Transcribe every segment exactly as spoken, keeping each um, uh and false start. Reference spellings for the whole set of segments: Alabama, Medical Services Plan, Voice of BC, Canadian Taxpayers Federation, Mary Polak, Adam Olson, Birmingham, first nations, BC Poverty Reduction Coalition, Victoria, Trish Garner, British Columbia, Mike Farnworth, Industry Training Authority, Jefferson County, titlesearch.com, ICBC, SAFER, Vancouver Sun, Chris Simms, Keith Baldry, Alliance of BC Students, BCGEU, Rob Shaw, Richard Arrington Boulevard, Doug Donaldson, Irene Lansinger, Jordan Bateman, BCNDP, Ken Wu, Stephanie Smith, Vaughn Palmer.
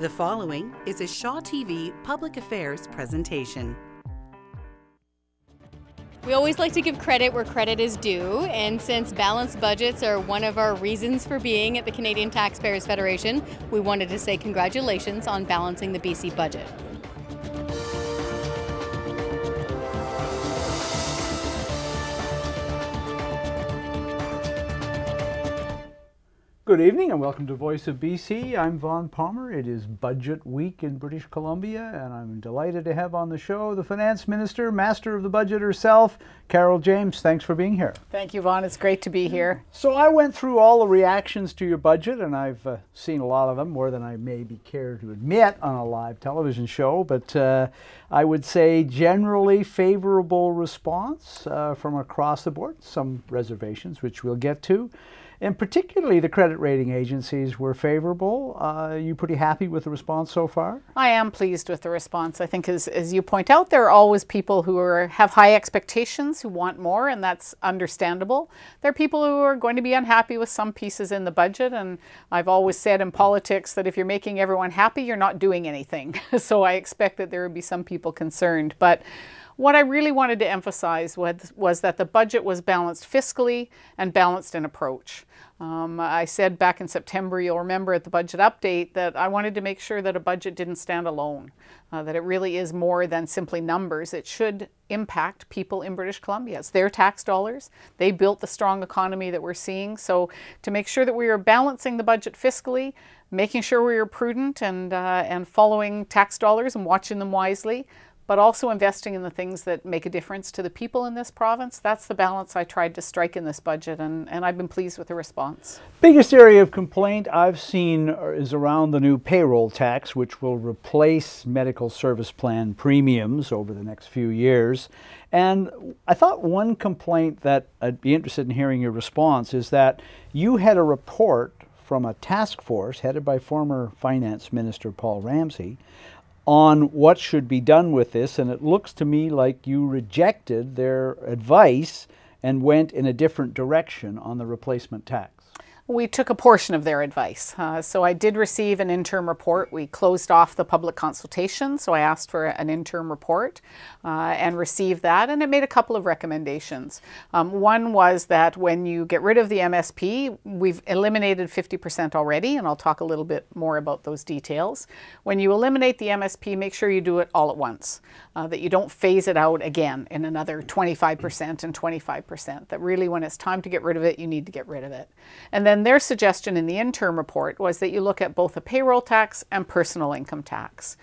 The following is a Shaw T V Public Affairs presentation. We always like to give credit where credit is due, and since balanced budgets are one of our reasons for being at the Canadian Taxpayers Federation, we wanted to say congratulations on balancing the B C budget. Good evening and welcome to Voice of B C. I'm Vaughn Palmer. It is budget week in British Columbia, and I'm delighted to have on the show the Finance Minister, Master of the Budget herself, Carole James. Thanks for being here. Thank you, Vaughn. It's great to be here. So I went through all the reactions to your budget, and I've uh, seen a lot of them, more than I maybe care to admit on a live television show, but uh, I would say generally favorable response uh, from across the board, some reservations, which we'll get to. And particularly the credit rating agencies were favorable. Uh, are you pretty happy with the response so far? I am pleased with the response. I think as, as you point out, there are always people who are, have high expectations, who want more, and that's understandable. There are people who are going to be unhappy with some pieces in the budget, and I've always said in politics that if you're making everyone happy, you're not doing anything. So I expect that there would be some people concerned. But what I really wanted to emphasize was, was that the budget was balanced fiscally and balanced in approach. Um, I said back in September, you'll remember at the budget update, that I wanted to make sure that a budget didn't stand alone, uh, that it really is more than simply numbers. It should impact people in British Columbia. It's their tax dollars. They built the strong economy that we're seeing. So to make sure that we are balancing the budget fiscally, making sure we are prudent and, uh, and following tax dollars and watching them wisely, but also investing in the things that make a difference to the people in this province. That's the balance I tried to strike in this budget, and, and I've been pleased with the response. Biggest area of complaint I've seen is around the new payroll tax, which will replace medical service plan premiums over the next few years. And I thought one complaint that I'd be interested in hearing your response is that you had a report from a task force headed by former Finance Minister Paul Ramsey on what should be done with this, and it looks to me like you rejected their advice and went in a different direction on the replacement tax. We took a portion of their advice. Uh, so I did receive an interim report. We closed off the public consultation, so I asked for an interim report uh, and received that, and it made a couple of recommendations. Um, one was that when you get rid of the M S P, we've eliminated fifty percent already, and I'll talk a little bit more about those details. When you eliminate the M S P, make sure you do it all at once, uh, that you don't phase it out again in another twenty-five percent and twenty-five percent, that really when it's time to get rid of it, you need to get rid of it. And then And their suggestion in the interim report was that you look at both a payroll tax and personal income tax.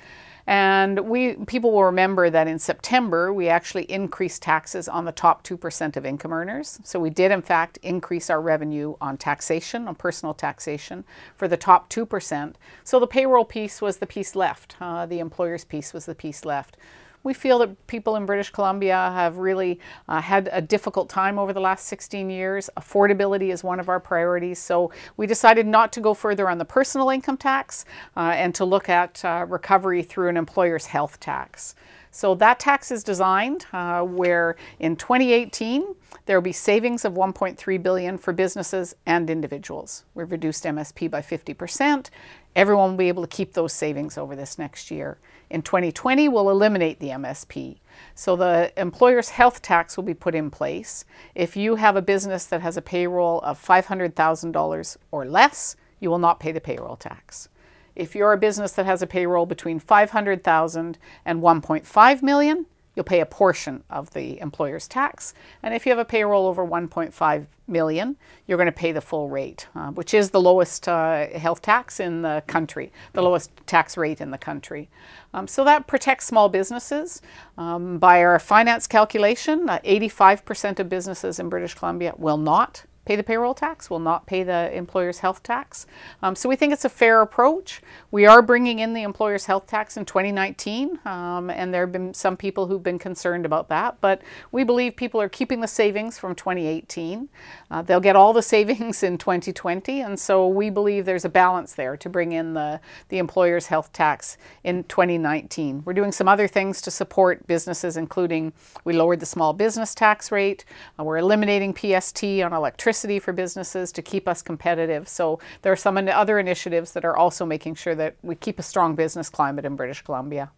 And we, people will remember that in September, we actually increased taxes on the top two percent of income earners. So we did, in fact, increase our revenue on taxation, on personal taxation, for the top two percent. So the payroll piece was the piece left. Uh, the employer's piece was the piece left. We feel that people in British Columbia have really uh, had a difficult time over the last sixteen years. Affordability is one of our priorities, so we decided not to go further on the personal income tax uh, and to look at uh, recovery through an employer's health tax. So that tax is designed uh, where in twenty eighteen there will be savings of one point three billion dollars for businesses and individuals. We've reduced M S P by fifty percent. Everyone will be able to keep those savings over this next year. In twenty twenty, we'll eliminate the M S P. So the employer's health tax will be put in place. If you have a business that has a payroll of five hundred thousand dollars or less, you will not pay the payroll tax. If you're a business that has a payroll between five hundred thousand dollars and one point five million dollars, you'll pay a portion of the employer's tax. And if you have a payroll over one point five million dollars, you're going to pay the full rate, uh, which is the lowest uh, health tax in the country, the lowest tax rate in the country. Um, so that protects small businesses. Um, by our finance calculation, uh, eighty-five percent of businesses in British Columbia will not pay the payroll tax, will not pay the employer's health tax. Um, so we think it's a fair approach. We are bringing in the employer's health tax in twenty nineteen, um, and there have been some people who've been concerned about that, but we believe people are keeping the savings from twenty eighteen. Uh, they'll get all the savings in twenty twenty, and so we believe there's a balance there to bring in the, the employer's health tax in twenty nineteen. We're doing some other things to support businesses, including we lowered the small business tax rate, uh, we're eliminating P S T on electricity, electricity for businesses to keep us competitive. So there are some other initiatives that are also making sure that we keep a strong business climate in British Columbia.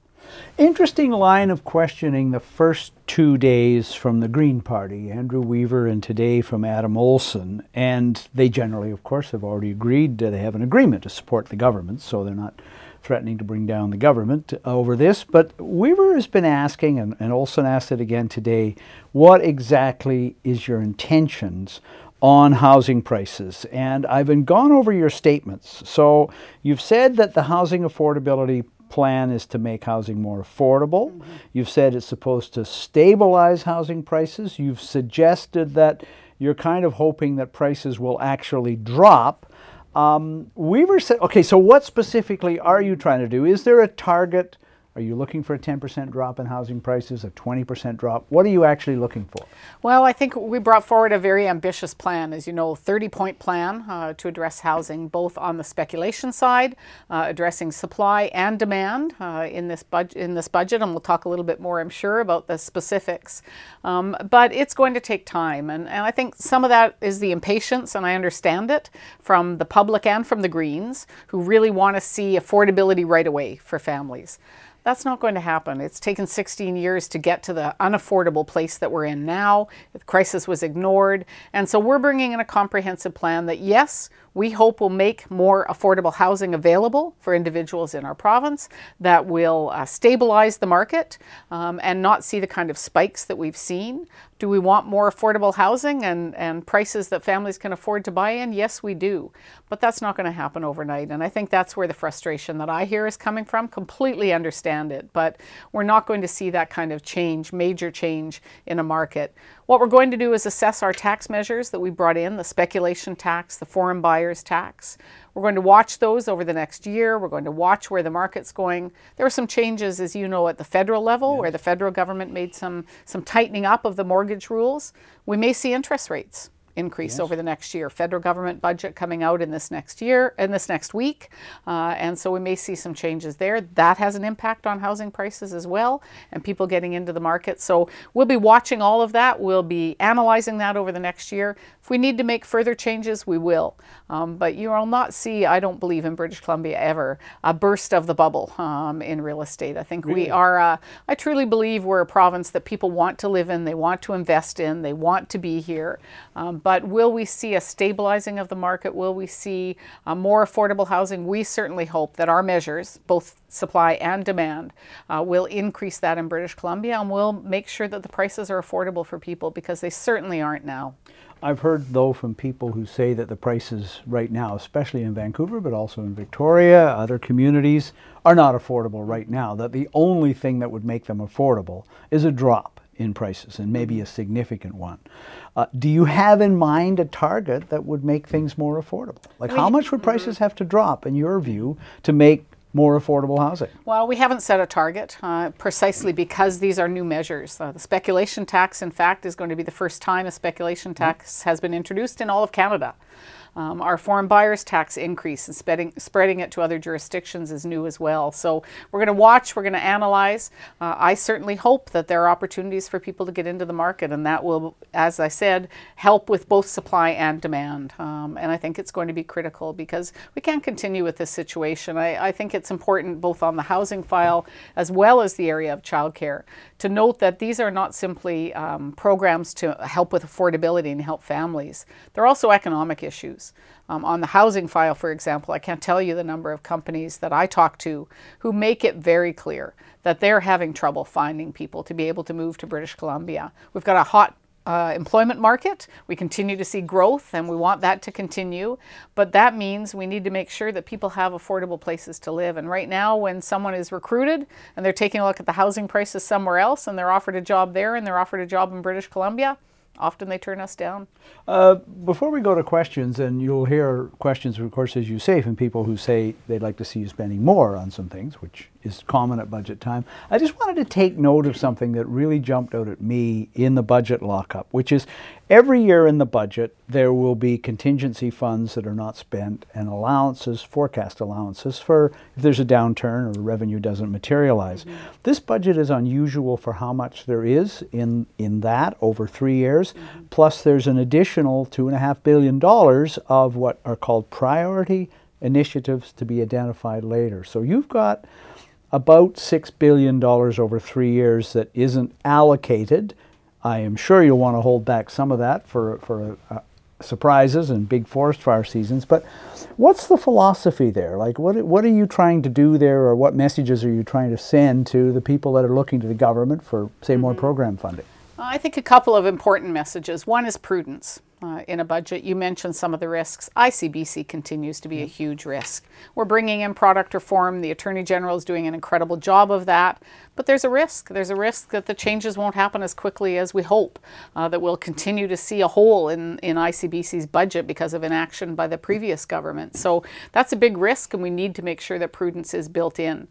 Interesting line of questioning the first two days from the Green Party, Andrew Weaver, and today from Adam Olson. And they generally, of course, have already agreed that they have an agreement to support the government, so they're not threatening to bring down the government over this. But Weaver has been asking, and, and Olson asked it again today, what exactly is your intentions on housing prices? And I've been gone over your statements. So you've said that the housing affordability plan is to make housing more affordable. Mm-hmm. You've said it's supposed to stabilize housing prices. You've suggested that you're kind of hoping that prices will actually drop. Um, Weaver said, okay, so what specifically are you trying to do? Is there a target? Are you looking for a ten percent drop in housing prices, a twenty percent drop? What are you actually looking for? Well, I think we brought forward a very ambitious plan, as you know, thirty point plan uh, to address housing, both on the speculation side, uh, addressing supply and demand uh, in this budget, in this budget, and we'll talk a little bit more, I'm sure, about the specifics. Um, but it's going to take time, and, and I think some of that is the impatience, and I understand it, from the public and from the Greens, who really want to see affordability right away for families. That's not going to happen. It's taken sixteen years to get to the unaffordable place that we're in now. The crisis was ignored. And so we're bringing in a comprehensive plan that, yes, we hope will make more affordable housing available for individuals in our province, that will uh, stabilize the market um, and not see the kind of spikes that we've seen. Do we want more affordable housing and, and prices that families can afford to buy in? Yes, we do. But that's not going to happen overnight. And I think that's where the frustration that I hear is coming from. Completely understand it. But we're not going to see that kind of change, major change in a market. What we're going to do is assess our tax measures that we brought in, the speculation tax, the foreign buyers tax. We're going to watch those over the next year. We're going to watch where the market's going. There were some changes, as you know, at the federal level, yes, where the federal government made some, some tightening up of the mortgage rules. We may see interest rates increase, yes, over the next year. Federal government budget coming out in this next year, in this next week. Uh, and so we may see some changes there. That has an impact on housing prices as well, and people getting into the market. So we'll be watching all of that. We'll be analyzing that over the next year. If we need to make further changes, we will. Um, but you will not see, I don't believe in British Columbia ever, a burst of the bubble um, in real estate. I think really? we are, uh, I truly believe we're a province that people want to live in, they want to invest in, they want to be here. Um, but But will we see a stabilizing of the market? Will we see uh, more affordable housing? We certainly hope that our measures, both supply and demand, uh, will increase that in British Columbia, and we'll make sure that the prices are affordable for people, because they certainly aren't now. I've heard, though, from people who say that the prices right now, especially in Vancouver, but also in Victoria, other communities, are not affordable right now, that the only thing that would make them affordable is a drop in prices, and maybe a significant one. Uh, do you have in mind a target that would make things more affordable? Like, how much would prices have to drop, in your view, to make more affordable housing? Well, we haven't set a target uh, precisely because these are new measures. Uh, the speculation tax, in fact, is going to be the first time a speculation tax has been introduced in all of Canada. Um, our foreign buyers tax increase and spreading, spreading it to other jurisdictions is new as well. So we're going to watch, we're going to analyze. Uh, I certainly hope that there are opportunities for people to get into the market, and that will, as I said, help with both supply and demand. Um, and I think it's going to be critical, because we can't continue with this situation. I, I think it's important, both on the housing file as well as the area of childcare, to note that these are not simply um, programs to help with affordability and help families. They're also economic issues. Um, on the housing file, for example, I can't tell you the number of companies that I talk to who make it very clear that they're having trouble finding people to be able to move to British Columbia. We've got a hot Uh, employment market. We continue to see growth, and we want that to continue, but that means we need to make sure that people have affordable places to live. And right now, when someone is recruited and they're taking a look at the housing prices somewhere else, and they're offered a job there, and they're offered a job in British Columbia, often they turn us down. Uh, before we go to questions, and you'll hear questions, of course, as you say, from people who say they'd like to see you spending more on some things, which is common at budget time. I just wanted to take note of something that really jumped out at me in the budget lockup, which is every year in the budget there will be contingency funds that are not spent and allowances, forecast allowances for if there's a downturn or revenue doesn't materialize. Mm-hmm. This budget is unusual for how much there is in, in that over three years, mm-hmm. plus there's an additional two and a half billion dollars of what are called priority initiatives to be identified later. So you've got about six billion dollars over three years that isn't allocated. I am sure you'll want to hold back some of that for, for uh, surprises and big forest fire seasons, but what's the philosophy there? Like, what, what are you trying to do there, or what messages are you trying to send to the people that are looking to the government for, say, more mm-hmm. program funding? I think a couple of important messages. One is prudence uh, in a budget. You mentioned some of the risks. I C B C continues to be a huge risk. We're bringing in product reform. The Attorney General is doing an incredible job of that. But there's a risk. There's a risk that the changes won't happen as quickly as we hope, uh, that we'll continue to see a hole in, in I C B C's budget because of inaction by the previous government. So that's a big risk, and we need to make sure that prudence is built in.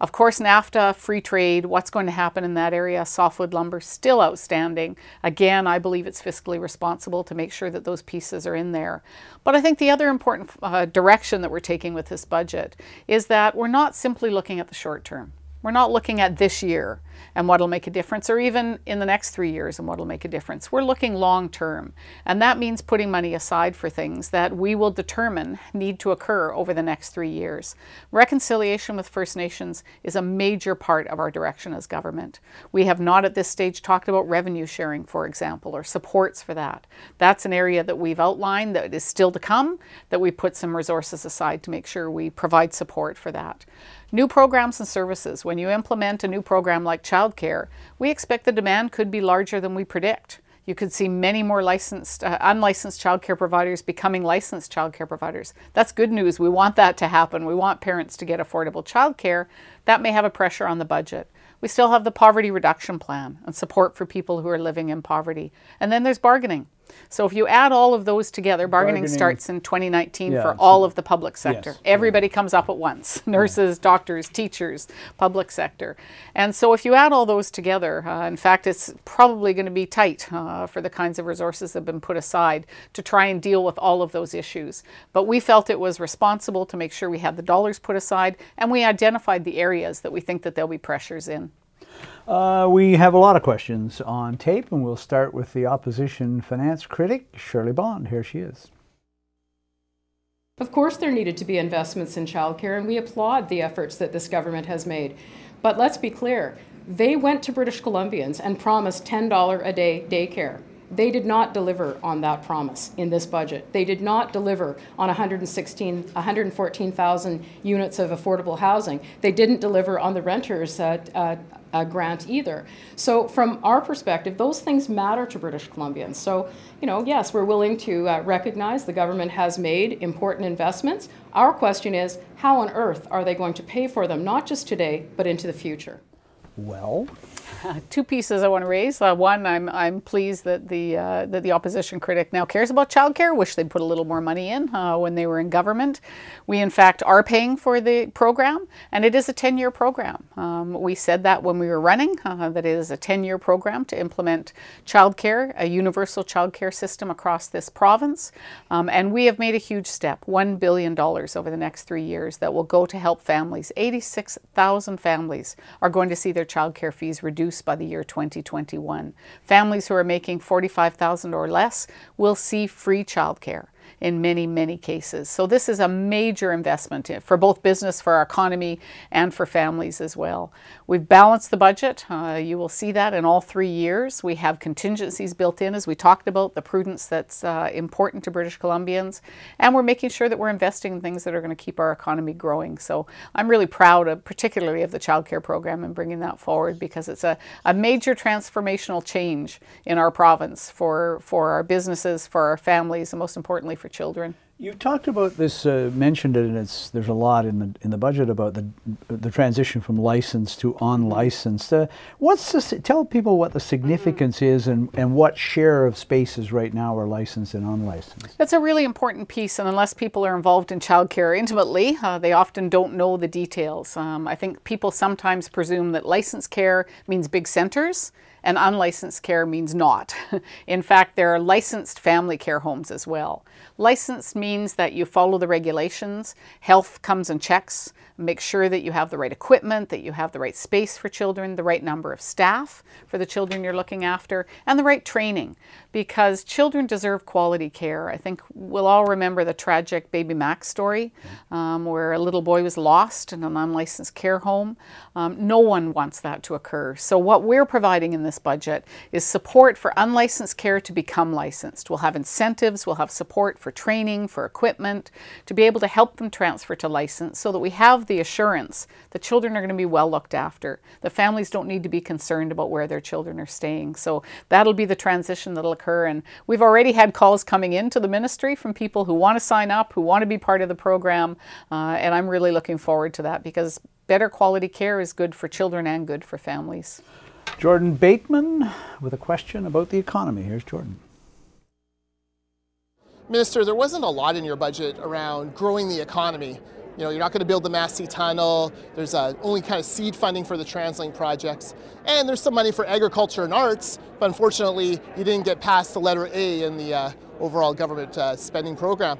Of course, NAFTA, free trade, what's going to happen in that area, softwood lumber, still outstanding. Again, I believe it's fiscally responsible to make sure that those pieces are in there. But I think the other important uh, direction that we're taking with this budget is that we're not simply looking at the short term. We're not looking at this year and what'll make a difference, or even in the next three years and what'll make a difference. We're looking long term, and that means putting money aside for things that we will determine need to occur over the next three years. Reconciliation with First Nations is a major part of our direction as government. We have not at this stage talked about revenue sharing, for example, or supports for that. That's an area that we've outlined that is still to come, that we put some resources aside to make sure we provide support for that. New programs and services. When you implement a new program like childcare, we expect the demand could be larger than we predict. You could see many more licensed, uh, unlicensed childcare providers becoming licensed childcare providers. That's good news. We want that to happen. We want parents to get affordable childcare. That may have a pressure on the budget. We still have the poverty reduction plan and support for people who are living in poverty. And then there's bargaining. So if you add all of those together, bargaining, bargaining starts in twenty nineteen yeah, for all so, of the public sector. Yes, Everybody yeah. comes up at once, nurses, yeah. doctors, teachers, public sector. And so if you add all those together, uh, in fact, it's probably going to be tight uh, for the kinds of resources that have been put aside to try and deal with all of those issues. But we felt it was responsible to make sure we had the dollars put aside, and we identified the areas that we think that there'll be pressures in. Uh, we have a lot of questions on tape, and we'll start with the opposition finance critic, Shirley Bond. Here she is. Of course there needed to be investments in childcare, and we applaud the efforts that this government has made. But let's be clear, they went to British Columbians and promised ten dollars a day daycare. They did not deliver on that promise in this budget. They did not deliver on one hundred sixteen, one hundred fourteen thousand units of affordable housing. They didn't deliver on the renters uh, uh, uh, grant either. So from our perspective, those things matter to British Columbians. So, you know, yes, we're willing to uh, recognize the government has made important investments. Our question is, how on earth are they going to pay for them, not just today, but into the future? Well, Uh, two pieces I want to raise. Uh, one, I'm, I'm pleased that the, uh, that the opposition critic now cares about childcare. Wish they'd put a little more money in uh, when they were in government. We, in fact, are paying for the program, and it is a ten-year program. Um, we said that when we were running, uh, that it is a ten-year program to implement childcare, a universal childcare system across this province. Um, and we have made a huge step, one billion dollars over the next three years that will go to help families. eighty-six thousand families are going to see their childcare fees reduced by the year twenty twenty-one. Families who are making forty-five thousand dollars or less will see free childcare in many, many cases. So this is a major investment for both business, for our economy, and for families as well. We've balanced the budget. Uh, you will see that in all three years. We have contingencies built in, as we talked about, the prudence that's uh, important to British Columbians. And we're making sure that we're investing in things that are going to keep our economy growing. So I'm really proud, of, particularly of the childcare program and bringing that forward, because it's a, a major transformational change in our province for, for our businesses, for our families, and most importantly, for children. You talked about this, uh, mentioned it, and it's there's a lot in the in the budget about the the transition from licensed to unlicensed. Uh, what's the, tell people what the significance mm-hmm. is, and and what share of spaces right now are licensed and unlicensed? That's a really important piece, and unless people are involved in childcare intimately, uh, they often don't know the details. Um, I think people sometimes presume that licensed care means big centers, and unlicensed care means not. In fact, there are licensed family care homes as well. Licensed means that you follow the regulations, health comes and checks, make sure that you have the right equipment, that you have the right space for children, the right number of staff for the children you're looking after, and the right training, because children deserve quality care. I think we'll all remember the tragic Baby Max story um, where a little boy was lost in an unlicensed care home. Um, no one wants that to occur. So what we're providing in this budget is support for unlicensed care to become licensed. We'll have incentives, we'll have support for training, for equipment, to be able to help them transfer to license so that we have the assurance that children are going to be well looked after. The families don't need to be concerned about where their children are staying. So that'll be the transition that'll occur, and we've already had calls coming into the ministry from people who want to sign up, who want to be part of the program, uh, and I'm really looking forward to that, because better quality care is good for children and good for families. Jordan Bateman with a question about the economy. Here's Jordan. Minister, there wasn't a lot in your budget around growing the economy. You know, you're not going to build the Massey Tunnel. There's uh, only kind of seed funding for the TransLink projects. And there's some money for agriculture and arts, but unfortunately, you didn't get past the letter A in the uh, overall government uh, spending program.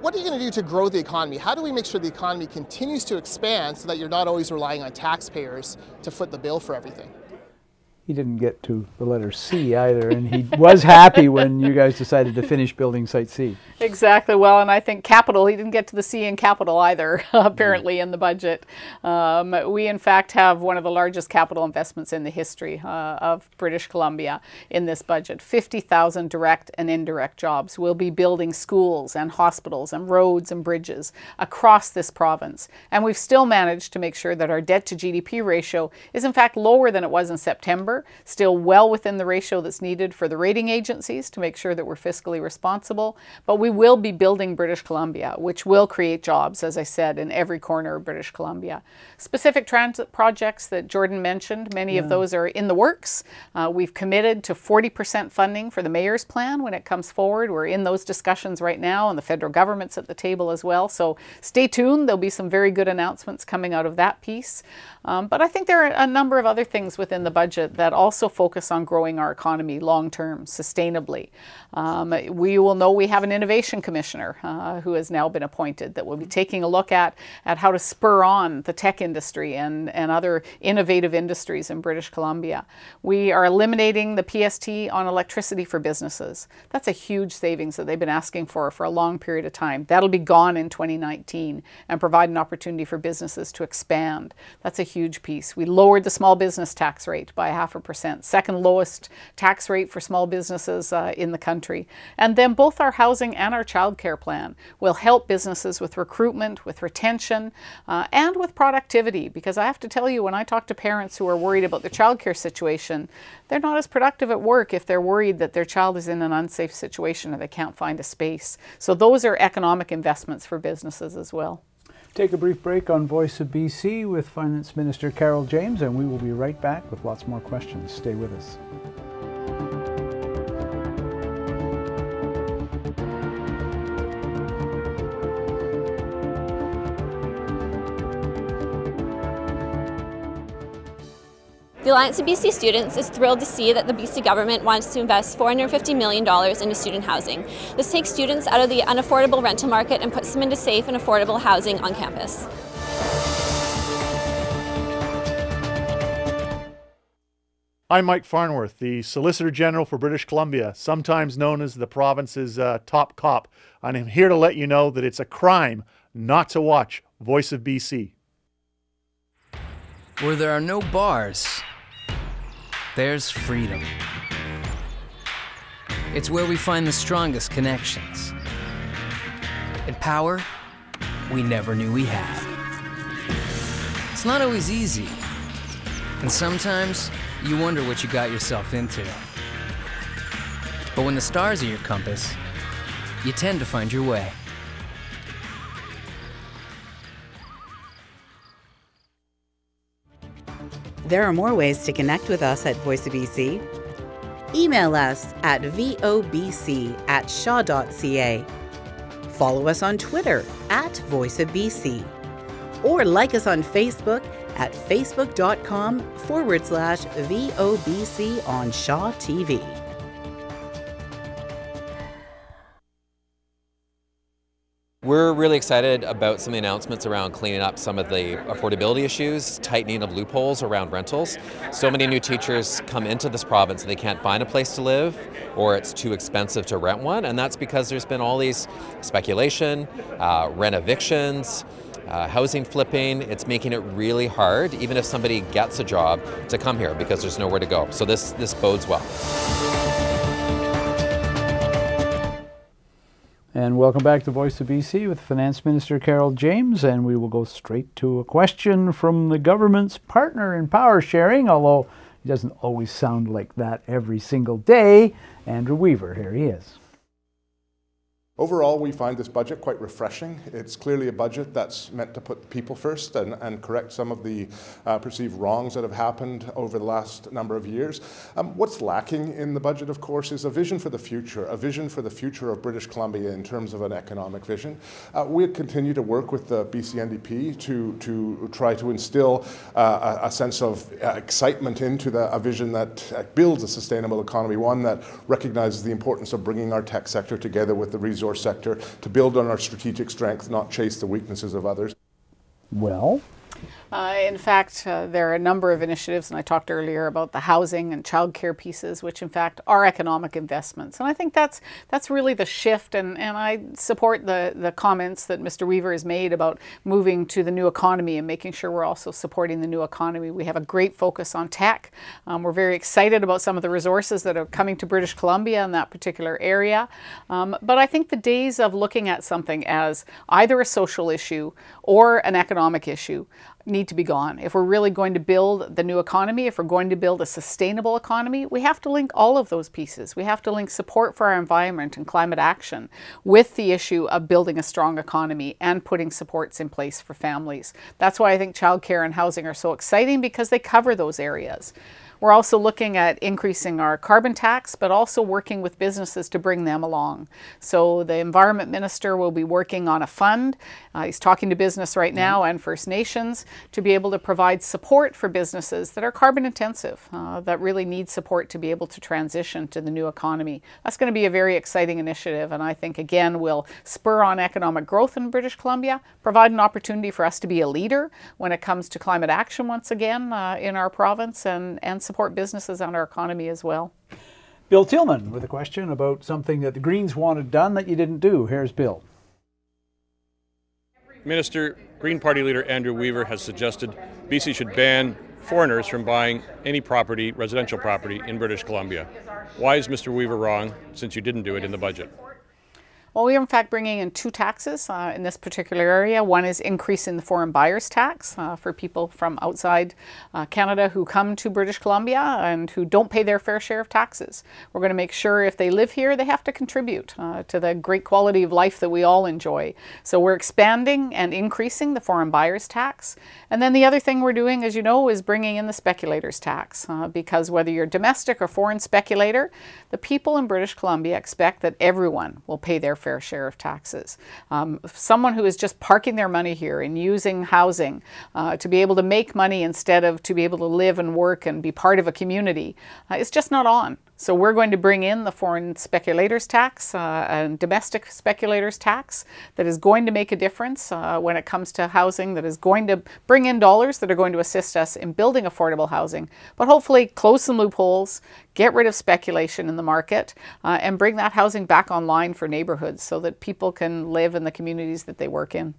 What are you going to do to grow the economy? How do we make sure the economy continues to expand so that you're not always relying on taxpayers to foot the bill for everything? He didn't get to the letter C either, and he was happy when you guys decided to finish building Site C. Exactly. Well, and I think capital, he didn't get to the C in capital either, apparently, in the budget. Um, we, in fact, have one of the largest capital investments in the history uh, of British Columbia in this budget. fifty thousand direct and indirect jobs. We'll be building schools and hospitals and roads and bridges across this province. And we've still managed to make sure that our debt to G D P ratio is, in fact, lower than it was in September. Still well within the ratio that's needed for the rating agencies to make sure that we're fiscally responsible. But we will be building British Columbia, which will create jobs, as I said, in every corner of British Columbia. Specific transit projects that Jordan mentioned, many yeah. of those are in the works. Uh, we've committed to forty percent funding for the mayor's plan when it comes forward. We're in those discussions right now, and the federal government's at the table as well. So stay tuned. There'll be some very good announcements coming out of that piece. Um, but I think there are a number of other things within the budget that also focus on growing our economy long-term, sustainably. Um, we will know we have an innovation commissioner uh, who has now been appointed that will be taking a look at, at how to spur on the tech industry and, and other innovative industries in British Columbia. We are eliminating the P S T on electricity for businesses. That's a huge savings that they've been asking for for a long period of time. That'll be gone in twenty nineteen and provide an opportunity for businesses to expand. That's a huge piece. We lowered the small business tax rate by half a percent, second lowest tax rate for small businesses uh, in the country. And then both our housing and our childcare plan will help businesses with recruitment, with retention, uh, and with productivity. Because I have to tell you, when I talk to parents who are worried about their childcare situation, they're not as productive at work if they're worried that their child is in an unsafe situation or they can't find a space. So those are economic investments for businesses as well. Take a brief break on Voice of B C with Finance Minister Carole James, and we will be right back with lots more questions. Stay with us. The Alliance of B C Students is thrilled to see that the B C government wants to invest four hundred fifty million dollars into student housing. This takes students out of the unaffordable rental market and puts them into safe and affordable housing on campus. I'm Mike Farnworth, the Solicitor General for British Columbia, sometimes known as the province's uh, top cop, and I'm here to let you know that it's a crime not to watch Voice of B C. Where there are no bars, there's freedom. It's where we find the strongest connections and power we never knew we had. It's not always easy, and sometimes you wonder what you got yourself into. But when the stars are your compass, you tend to find your way. There are more ways to connect with us at Voice of B C. Email us at V O B C at shaw dot C A. Follow us on Twitter at Voice of B C. Or like us on Facebook at facebook.com forward slash VOBC on Shaw T V. We're really excited about some of the announcements around cleaning up some of the affordability issues, tightening of loopholes around rentals. So many new teachers come into this province and they can't find a place to live, or it's too expensive to rent one, and that's because there's been all these speculation, uh, rent evictions, Uh, housing flipping. It's making it really hard, even if somebody gets a job, to come here because there's nowhere to go. So this, this bodes well. And welcome back to Voice of B C with Finance Minister Carole James, and we will go straight to a question from the government's partner in power sharing, although he doesn't always sound like that every single day. Andrew Weaver, here he is. Overall, we find this budget quite refreshing. It's clearly a budget that's meant to put people first and, and correct some of the uh, perceived wrongs that have happened over the last number of years. Um, what's lacking in the budget, of course, is a vision for the future, a vision for the future of British Columbia in terms of an economic vision. Uh, we continue to work with the B C N D P to, to try to instill uh, a, a sense of uh, excitement into the, a vision that uh, builds a sustainable economy, one that recognizes the importance of bringing our tech sector together with the resource sector to build on our strategic strength, not chase the weaknesses of others. Well, uh, in fact, uh, there are a number of initiatives, and I talked earlier about the housing and childcare pieces, which in fact are economic investments. And I think that's that's really the shift, and, and I support the, the comments that Mister Weaver has made about moving to the new economy and making sure we're also supporting the new economy. We have a great focus on tech. Um, we're very excited about some of the resources that are coming to British Columbia in that particular area. Um, but I think the days of looking at something as either a social issue or an economic issue need to be gone. If we're really going to build the new economy, if we're going to build a sustainable economy, we have to link all of those pieces. We have to link support for our environment and climate action with the issue of building a strong economy and putting supports in place for families. That's why I think childcare and housing are so exciting, because they cover those areas. We're also looking at increasing our carbon tax, but also working with businesses to bring them along. So the Environment Minister will be working on a fund. Uh, he's talking to business right now and First Nations to be able to provide support for businesses that are carbon intensive, uh, that really need support to be able to transition to the new economy. That's going to be a very exciting initiative, and I think, again, will spur on economic growth in British Columbia, provide an opportunity for us to be a leader when it comes to climate action once again uh, in our province, and, and support businesses and our economy as well. Bill Tillman with a question about something that the Greens wanted done that you didn't do. Here's Bill. Minister, Green Party leader Andrew Weaver has suggested B C should ban foreigners from buying any property, residential property, in British Columbia. Why is Mister Weaver wrong, since you didn't do it in the budget? Well, we are in fact bringing in two taxes uh, in this particular area. One is increasing the foreign buyers tax uh, for people from outside uh, Canada who come to British Columbia and who don't pay their fair share of taxes. We're going to make sure if they live here, they have to contribute uh, to the great quality of life that we all enjoy. So we're expanding and increasing the foreign buyers tax. And then the other thing we're doing, as you know, is bringing in the speculators tax, uh, because whether you're domestic or foreign speculator, the people in British Columbia expect that everyone will pay their fair share of taxes. Um, someone who is just parking their money here and using housing uh, to be able to make money instead of to be able to live and work and be part of a community, uh, it's just not on. So we're going to bring in the foreign speculators tax uh, and domestic speculators tax that is going to make a difference uh, when it comes to housing, that is going to bring in dollars that are going to assist us in building affordable housing, but hopefully close some loopholes, get rid of speculation in the market, uh, and bring that housing back online for neighborhoods so that people can live in the communities that they work in.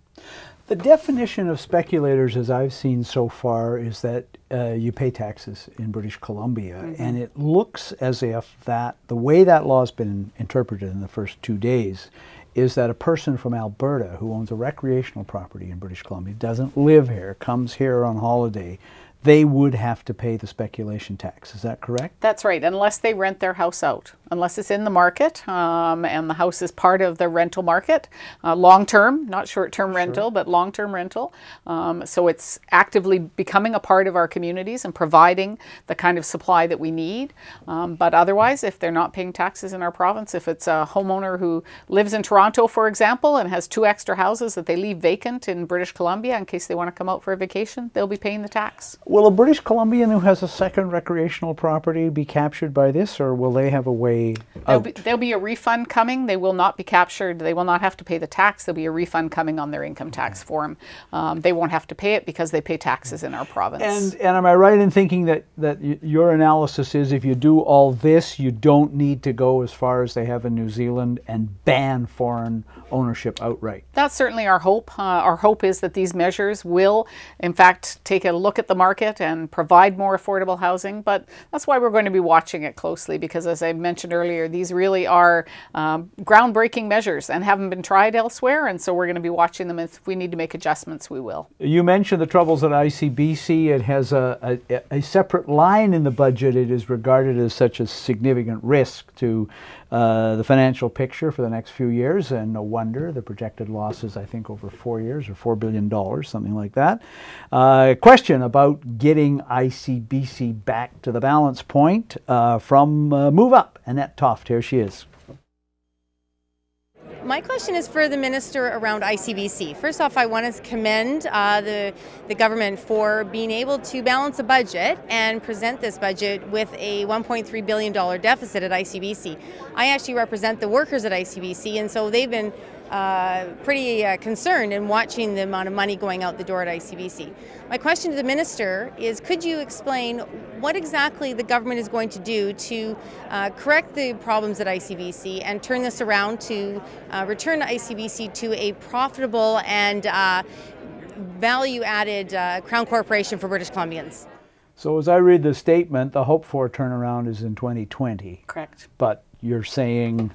The definition of speculators, as I've seen so far, is that uh, you pay taxes in British Columbia, mm-hmm. and it looks as if that the way that law has been interpreted in the first two days is that a person from Alberta who owns a recreational property in British Columbia, doesn't live here, comes here on holiday, they would have to pay the speculation tax. Is that correct? That's right, unless they rent their house out. unless it's in the market um, and the house is part of the rental market, uh, long-term, not short-term rental, sure. but long-term rental. Um, so it's actively becoming a part of our communities and providing the kind of supply that we need. Um, but otherwise, if they're not paying taxes in our province, if it's a homeowner who lives in Toronto, for example, and has two extra houses that they leave vacant in British Columbia in case they want to come out for a vacation, they'll be paying the tax. Will a British Columbian who has a second recreational property be captured by this, or will they have a way out? Be, there'll be a refund coming. They will not be captured. They will not have to pay the tax. There'll be a refund coming on their income tax form. Um, they won't have to pay it because they pay taxes in our province. And, and am I right in thinking that, that y your analysis is if you do all this, you don't need to go as far as they have in New Zealand and ban foreign ownership outright? That's certainly our hope. Uh, our hope is that these measures will, in fact, take a look at the market and provide more affordable housing. But that's why we're going to be watching it closely, because as I mentioned earlier, these really are um, groundbreaking measures and haven't been tried elsewhere. And so we're going to be watching them. If we need to make adjustments, we will. You mentioned the troubles at I C B C. It has a, a, a separate line in the budget. It is regarded as such a significant risk to uh, the financial picture for the next few years. And no wonder the projected loss is, I think, over four years or four billion dollars, something like that. Uh, question about getting I C B C back to the balance point uh, from uh, Move Up. Annette Toft, here she is. My question is for the Minister around I C B C. First off, I want to commend uh, the, the government for being able to balance a budget and present this budget with a one point three billion dollars deficit at I C B C. I actually represent the workers at I C B C, and so they've been Uh, pretty uh, concerned in watching the amount of money going out the door at I C B C. My question to the Minister is, could you explain what exactly the government is going to do to uh, correct the problems at I C B C and turn this around to uh, return I C B C to a profitable and uh, value-added uh, Crown Corporation for British Columbians? So as I read the statement, the hope for turnaround is in twenty twenty. Correct. But you're saying,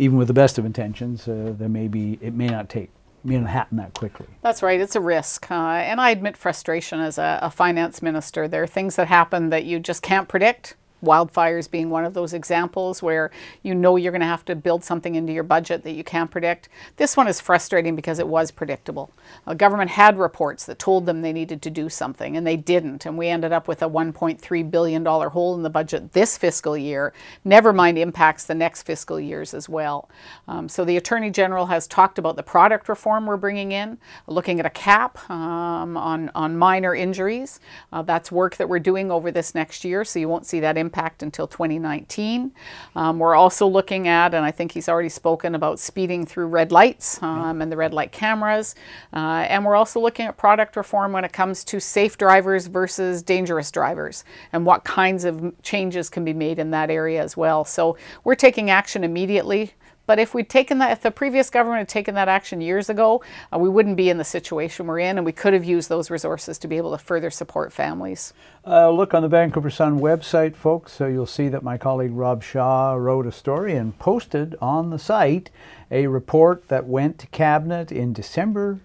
even with the best of intentions, uh, there may be, it may not take, may not happen that quickly. That's right. It's a risk. Uh, and I admit frustration as a, a finance minister. There are things that happen that you just can't predict. Wildfires being one of those examples where you know you're going to have to build something into your budget that you can't predict. This one is frustrating because it was predictable. Uh, government had reports that told them they needed to do something, and they didn't. And we ended up with a one point three billion dollars hole in the budget this fiscal year, never mind impacts the next fiscal years as well. Um, so the Attorney General has talked about the product reform we're bringing in, looking at a cap um, on, on minor injuries. Uh, that's work that we're doing over this next year, so you won't see that impact impact until twenty nineteen. Um, we're also looking at, and I think he's already spoken about, speeding through red lights um, and the red light cameras. Uh, and we're also looking at product reform when it comes to safe drivers versus dangerous drivers and what kinds of changes can be made in that area as well. So we're taking action immediately. But if we'd taken that, if the previous government had taken that action years ago, uh, we wouldn't be in the situation we're in, and we could have used those resources to be able to further support families. Uh, look on the Vancouver Sun website, folks, so you'll see that my colleague Rob Shaw wrote a story and posted on the site a report that went to Cabinet in December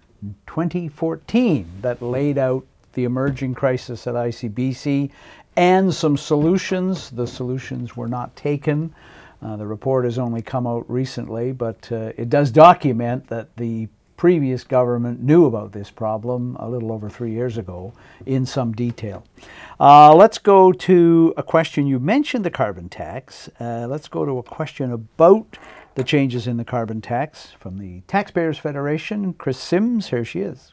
twenty fourteen that laid out the emerging crisis at I C B C and some solutions. The solutions were not taken. Uh, the report has only come out recently, but uh, it does document that the previous government knew about this problem a little over three years ago in some detail. Uh, let's go to a question. You mentioned the carbon tax. Uh, let's go to a question about the changes in the carbon tax from the Taxpayers Federation. Chris Simms, here she is.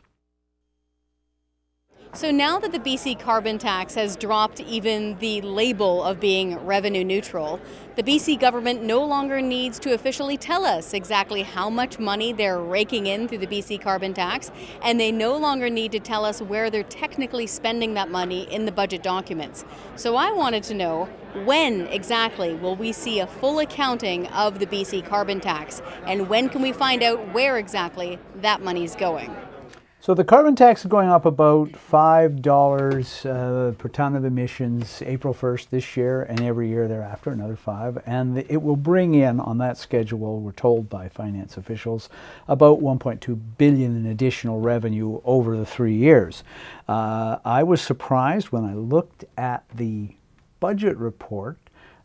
So now that the B C carbon tax has dropped even the label of being revenue neutral, the B C government no longer needs to officially tell us exactly how much money they're raking in through the B C carbon tax, and they no longer need to tell us where they're technically spending that money in the budget documents. So I wanted to know, when exactly will we see a full accounting of the B C carbon tax, and when can we find out where exactly that money's going? So the carbon tax is going up about five dollars uh, per ton of emissions April first this year, and every year thereafter another five, and it will bring in on that schedule, we're told by finance officials, about one point two billion dollars in additional revenue over the three years. Uh, I was surprised when I looked at the budget report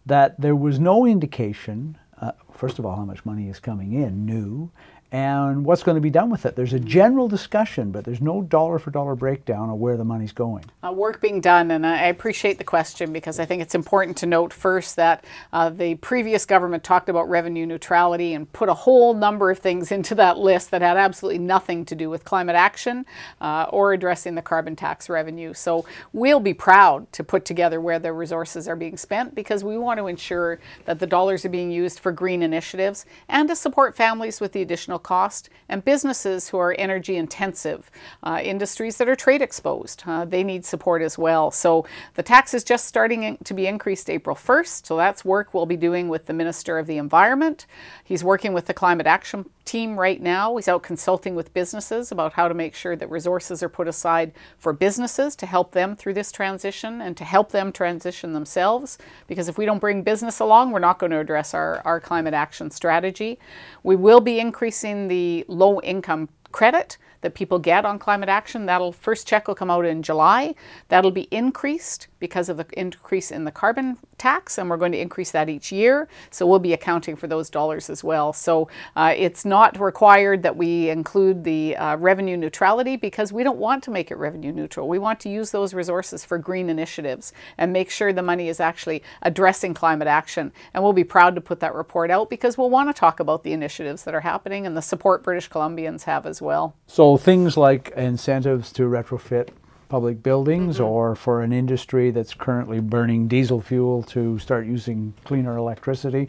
that there was no indication, uh, first of all, how much money is coming in, new, and what's going to be done with it. There's a general discussion, but there's no dollar-for-dollar breakdown of where the money's going. Uh, work being done, and I appreciate the question because I think it's important to note first that uh, the previous government talked about revenue neutrality and put a whole number of things into that list that had absolutely nothing to do with climate action uh, or addressing the carbon tax revenue. So we'll be proud to put together where the resources are being spent because we want to ensure that the dollars are being used for green initiatives and to support families with the additional cost and businesses who are energy intensive, uh, industries that are trade exposed. Uh, they need support as well. So the tax is just starting in, to be increased April first. So that's work we'll be doing with the Minister of the Environment. He's working with the Climate Action team right now. He's out consulting with businesses about how to make sure that resources are put aside for businesses to help them through this transition and to help them transition themselves. Because if we don't bring business along, we're not going to address our, our climate action strategy. We will be increasing the low income credit that people get on climate action. That'll first check will come out in July. That'll be increased because of the increase in the carbon tax, and we're going to increase that each year. So we'll be accounting for those dollars as well. So uh, it's not required that we include the uh, revenue neutrality because we don't want to make it revenue neutral. We want to use those resources for green initiatives and make sure the money is actually addressing climate action. And we'll be proud to put that report out because we'll want to talk about the initiatives that are happening and the support British Columbians have as well. So things like incentives to retrofit public buildings, mm-hmm. or for an industry that's currently burning diesel fuel to start using cleaner electricity.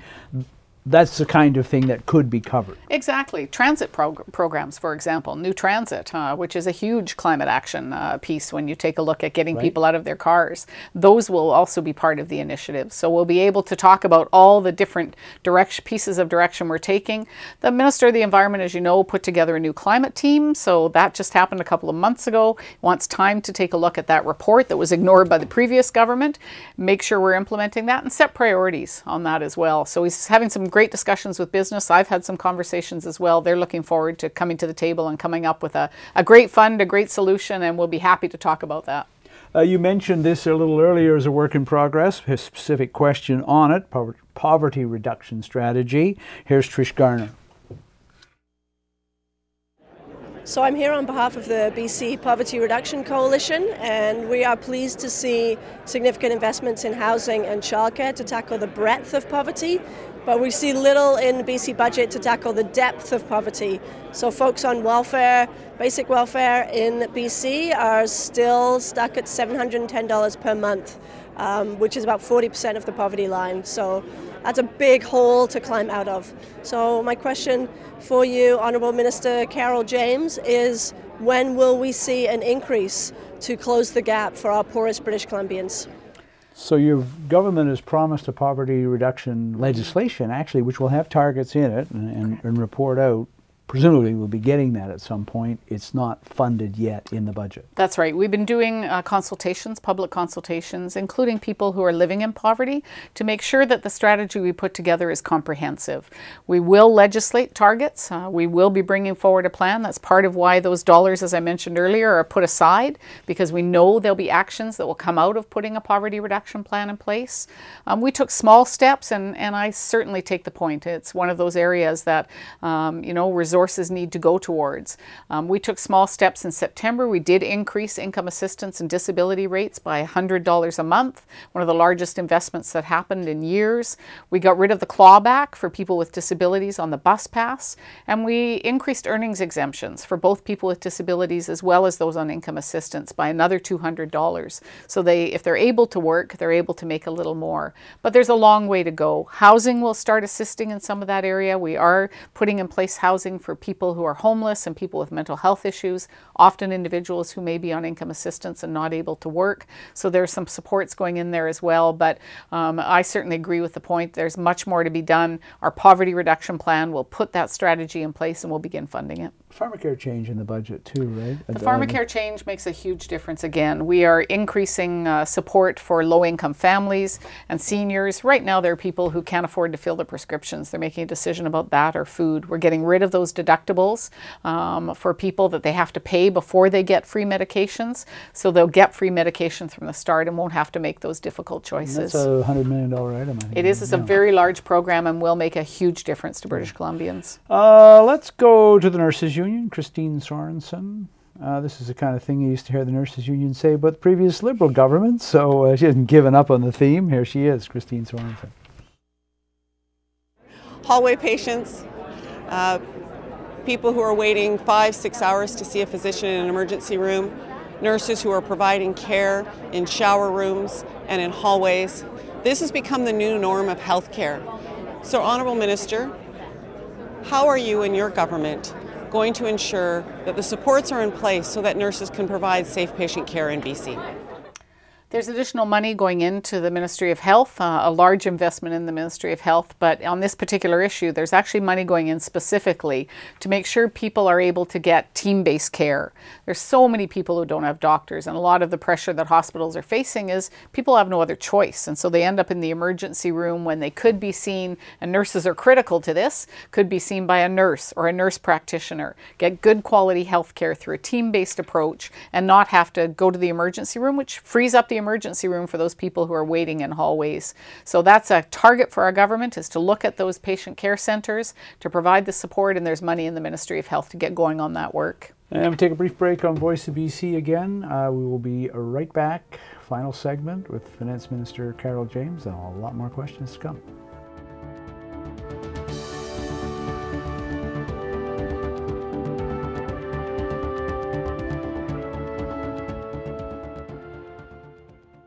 That's the kind of thing that could be covered. Exactly. Transit prog programs, for example, New Transit, uh, which is a huge climate action uh, piece when you take a look at getting right. people out of their cars. Those will also be part of the initiative. So we'll be able to talk about all the different direct pieces of direction we're taking. The Minister of the Environment, as you know, put together a new climate team. So that just happened a couple of months ago. Wants time to take a look at that report that was ignored by the previous government. Make sure we're implementing that and set priorities on that as well. So he's having some great discussions with business. I've had some conversations as well. They're looking forward to coming to the table and coming up with a, a great fund, a great solution, and we'll be happy to talk about that. Uh, you mentioned this a little earlier as a work in progress, a specific question on it, poverty reduction strategy. Here's Trish Garner. So I'm here on behalf of the B C Poverty Reduction Coalition, and we are pleased to see significant investments in housing and childcare to tackle the breadth of poverty, but we see little in the B C budget to tackle the depth of poverty. So folks on welfare, basic welfare in B C are still stuck at seven hundred and ten dollars per month, um, which is about forty percent of the poverty line. So that's a big hole to climb out of. So my question for you, Honourable Minister Carole James, is when will we see an increase to close the gap for our poorest British Columbians? So your government has promised a poverty reduction legislation, actually, which will have targets in it and, and, and report out. Presumably we'll be getting that at some point. It's not funded yet in the budget. That's right. We've been doing uh, consultations, public consultations, including people who are living in poverty, to make sure that the strategy we put together is comprehensive. We will legislate targets. Uh, we will be bringing forward a plan. That's part of why those dollars, as I mentioned earlier, are put aside, because we know there'll be actions that will come out of putting a poverty reduction plan in place. Um, we took small steps, and, and I certainly take the point. It's one of those areas that, um, you know, reserve resources need to go towards. Um, we took small steps in September. We did increase income assistance and disability rates by one hundred dollars a month, one of the largest investments that happened in years. We got rid of the clawback for people with disabilities on the bus pass, and we increased earnings exemptions for both people with disabilities as well as those on income assistance by another two hundred dollars. So they, if they're able to work, they're able to make a little more. But there's a long way to go. Housing will start assisting in some of that area. We are putting in place housing for people who are homeless and people with mental health issues, often individuals who may be on income assistance and not able to work. So there's some supports going in there as well, but um, I certainly agree with the point. There's much more to be done. Our poverty reduction plan will put that strategy in place and we'll begin funding it. Pharmacare change in the budget too, right? The Pharmacare change makes a huge difference again. We are increasing uh, support for low-income families and seniors. Right now there are people who can't afford to fill the prescriptions. They're making a decision about that or food. We're getting rid of those deductibles um, for people that they have to pay before they get free medications. So they'll get free medications from the start and won't have to make those difficult choices. And that's a one hundred million dollar item, I think. It is. It's yeah. a very large program and will make a huge difference to British Columbians. Uh, let's go to the Nurses Union. Christine Sorensen. Uh, this is the kind of thing you used to hear the Nurses Union say about previous Liberal governments, so uh, she hasn't given up on the theme. Here she is, Christine Sorensen. Hallway patients, uh, people who are waiting five, six hours to see a physician in an emergency room, nurses who are providing care in shower rooms and in hallways. This has become the new norm of health care. So, Honourable Minister, how are you and your government going to ensure that the supports are in place so that nurses can provide safe patient care in B C? There's additional money going into the Ministry of Health, uh, a large investment in the Ministry of Health, but on this particular issue, there's actually money going in specifically to make sure people are able to get team-based care. There's so many people who don't have doctors, and a lot of the pressure that hospitals are facing is people have no other choice, and so they end up in the emergency room when they could be seen, and nurses are critical to this, could be seen by a nurse or a nurse practitioner, get good quality health care through a team-based approach, and not have to go to the emergency room, which frees up the emergency room for those people who are waiting in hallways. So that's a target for our government, is to look at those patient care centres to provide the support, and there's money in the Ministry of Health to get going on that work. And we take a brief break on Voice of B C again. Uh, we will be right back, final segment with Finance Minister Carole James, and a lot more questions to come.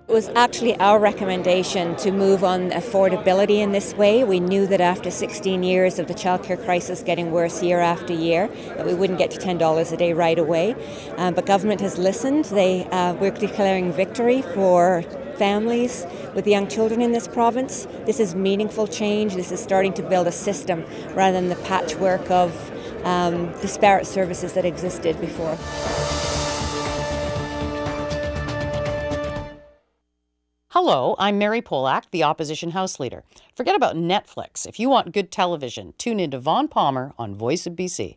It was actually our recommendation to move on affordability in this way. We knew that after sixteen years of the childcare crisis getting worse year after year, that we wouldn't get to ten dollars a day right away. Um, but government has listened. They uh, we're declaring victory for families with young children in this province. This is meaningful change. This is starting to build a system rather than the patchwork of um, disparate services that existed before. Hello, I'm Mary Polak, the Opposition House Leader. Forget about Netflix. If you want good television, tune in to Vaughn Palmer on Voice of B C.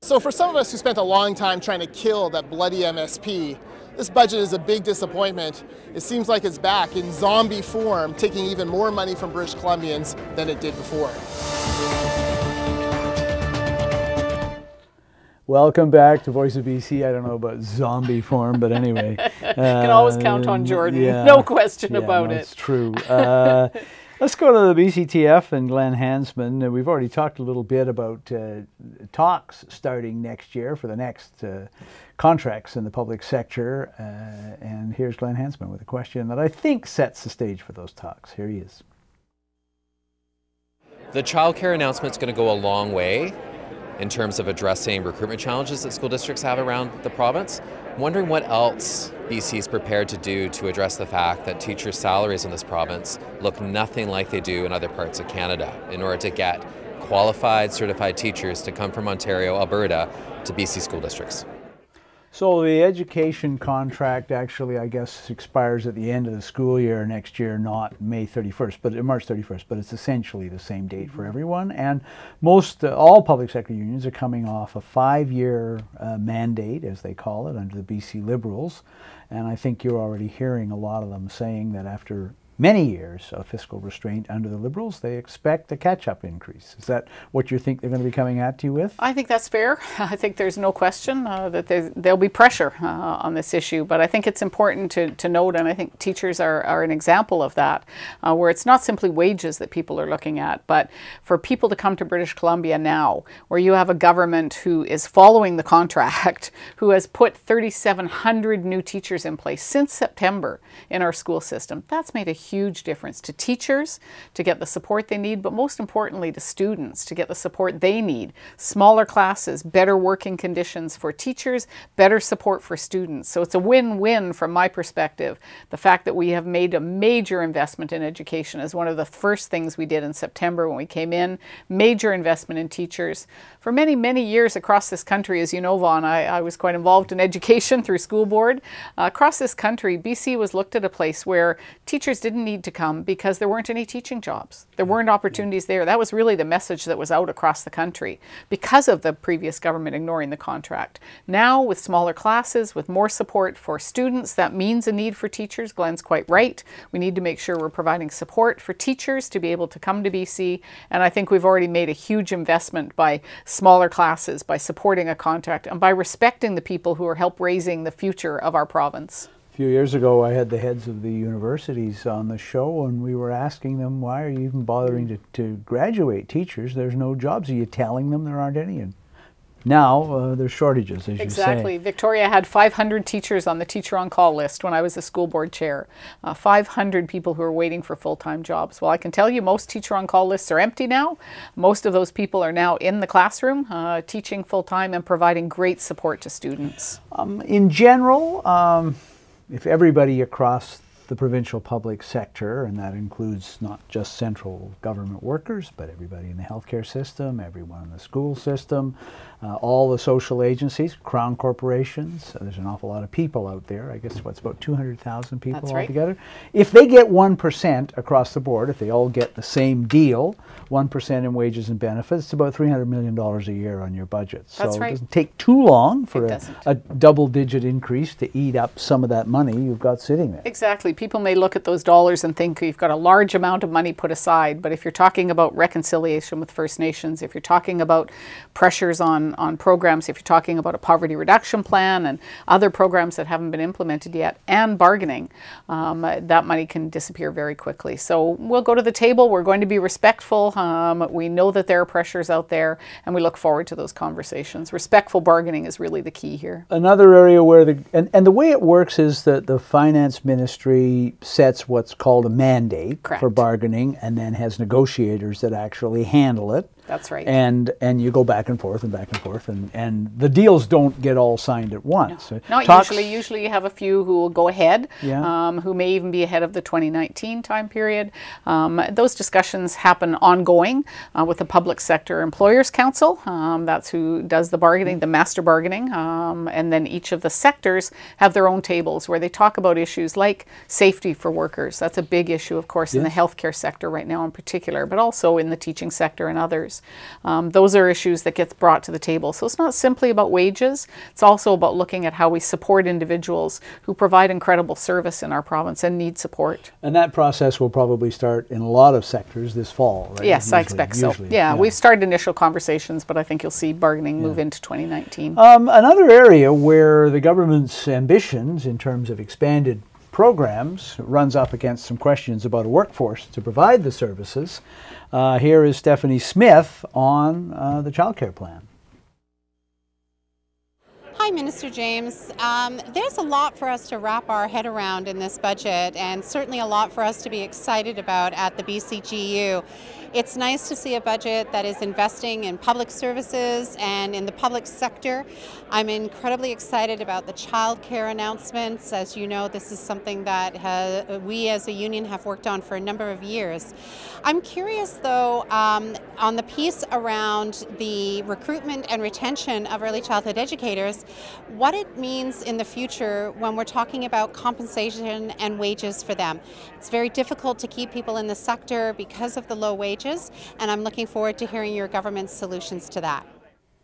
So for some of us who spent a long time trying to kill that bloody M S P, this budget is a big disappointment. It seems like it's back in zombie form, taking even more money from British Columbians than it did before. Welcome back to Voice of B C. I don't know about zombie form, but anyway. You can uh, always count on Jordan, yeah, no question yeah, about no, it. It's true. Uh, Let's go to the B C T F and Glenn Hansman. We've already talked a little bit about uh, talks starting next year for the next uh, contracts in the public sector. Uh, and here's Glenn Hansman with a question that I think sets the stage for those talks. Here he is. The childcare announcement is going to go a long way in terms of addressing recruitment challenges that school districts have around the province. I'm wondering what else B C is prepared to do to address the fact that teachers' salaries in this province look nothing like they do in other parts of Canada in order to get qualified, certified teachers to come from Ontario, Alberta to B C school districts. So the education contract actually, I guess, expires at the end of the school year next year, not May thirty-first, but March thirty-first, but it's essentially the same date for everyone. And most, uh, all public sector unions are coming off a five-year uh, mandate, as they call it, under the B C Liberals. And I think you're already hearing a lot of them saying that after many years of fiscal restraint under the Liberals, they expect a catch-up increase. Is that what you think they're going to be coming at you with? I think that's fair. I think there's no question uh, that there'll be pressure uh, on this issue, but I think it's important to, to note, and I think teachers are, are an example of that, uh, where it's not simply wages that people are looking at, but for people to come to British Columbia now, where you have a government who is following the contract, who has put three thousand seven hundred new teachers in place since September in our school system. That's made a huge difference to teachers to get the support they need, but most importantly to students to get the support they need. Smaller classes, better working conditions for teachers, better support for students. So it's a win-win from my perspective. The fact that we have made a major investment in education is one of the first things we did in September when we came in. Major investment in teachers. For many, many years across this country, as you know, Vaughn, I, I was quite involved in education through school board. Uh, across this country, B C was looked at a place where teachers didn't need to come because there weren't any teaching jobs. There weren't opportunities there. That was really the message that was out across the country because of the previous government ignoring the contract. Now, with smaller classes, with more support for students, that means a need for teachers. Glenn's quite right. We need to make sure we're providing support for teachers to be able to come to B C, and I think we've already made a huge investment by smaller classes, by supporting a contract, and by respecting the people who are help raising the future of our province. A few years ago, I had the heads of the universities on the show, and we were asking them, why are you even bothering to, to graduate teachers? There's no jobs. Are you telling them there aren't any? And now uh, there's shortages, as exactly. you say. Exactly. Victoria had five hundred teachers on the teacher on call list when I was the school board chair. Uh, five hundred people who are waiting for full-time jobs. Well, I can tell you most teacher on call lists are empty now. Most of those people are now in the classroom uh, teaching full-time and providing great support to students. Um, in general, um, if everybody across the provincial public sector, and that includes not just central government workers, but everybody in the healthcare system, everyone in the school system, uh, all the social agencies, crown corporations, uh, there's an awful lot of people out there, I guess what's about two hundred thousand people That's altogether. Right. If they get one percent across the board, if they all get the same deal, one percent in wages and benefits, it's about three hundred million dollars a year on your budget. That's so right. It doesn't take too long for a, a double digit increase to eat up some of that money you've got sitting there. Exactly. People may look at those dollars and think you've got a large amount of money put aside, but if you're talking about reconciliation with First Nations, if you're talking about pressures on, on programs, if you're talking about a poverty reduction plan and other programs that haven't been implemented yet, and bargaining, um, that money can disappear very quickly. So we'll go to the table. We're going to be respectful. Um, we know that there are pressures out there, and we look forward to those conversations. Respectful bargaining is really the key here. Another area where the, and, and the way it works is that the finance ministry sets what's called a mandate Correct. For bargaining, and then has negotiators that actually handle it. That's right. And and you go back and forth and back and forth, and, and the deals don't get all signed at once. No, not Talks, usually. Usually you have a few who will go ahead, yeah. um, who may even be ahead of the twenty nineteen time period. Um, those discussions happen ongoing uh, with the Public Sector Employers Council. Um, that's who does the bargaining, the master bargaining. Um, and then each of the sectors have their own tables where they talk about issues like safety for workers. That's a big issue, of course, yes. in the healthcare sector right now in particular, but also in the teaching sector and others. Um, those are issues that gets brought to the table. So it's not simply about wages. It's also about looking at how we support individuals who provide incredible service in our province and need support. And that process will probably start in a lot of sectors this fall, right? Yes, usually, I expect so. Usually, yeah, yeah, we've started initial conversations, but I think you'll see bargaining yeah. move into twenty nineteen. Um, another area where the government's ambitions in terms of expanded programs runs up against some questions about a workforce to provide the services. Uh, here is Stephanie Smith on uh, the childcare plan. Hi, Minister James. Um, there's a lot for us to wrap our head around in this budget, and certainly a lot for us to be excited about at the B C G E U. It's nice to see a budget that is investing in public services and in the public sector. I'm incredibly excited about the childcare announcements. As you know, this is something that has, we as a union have worked on for a number of years. I'm curious, though, um, on the piece around the recruitment and retention of early childhood educators, what it means in the future when we're talking about compensation and wages for them. It's very difficult to keep people in the sector because of the low wage. And I'm looking forward to hearing your government's solutions to that.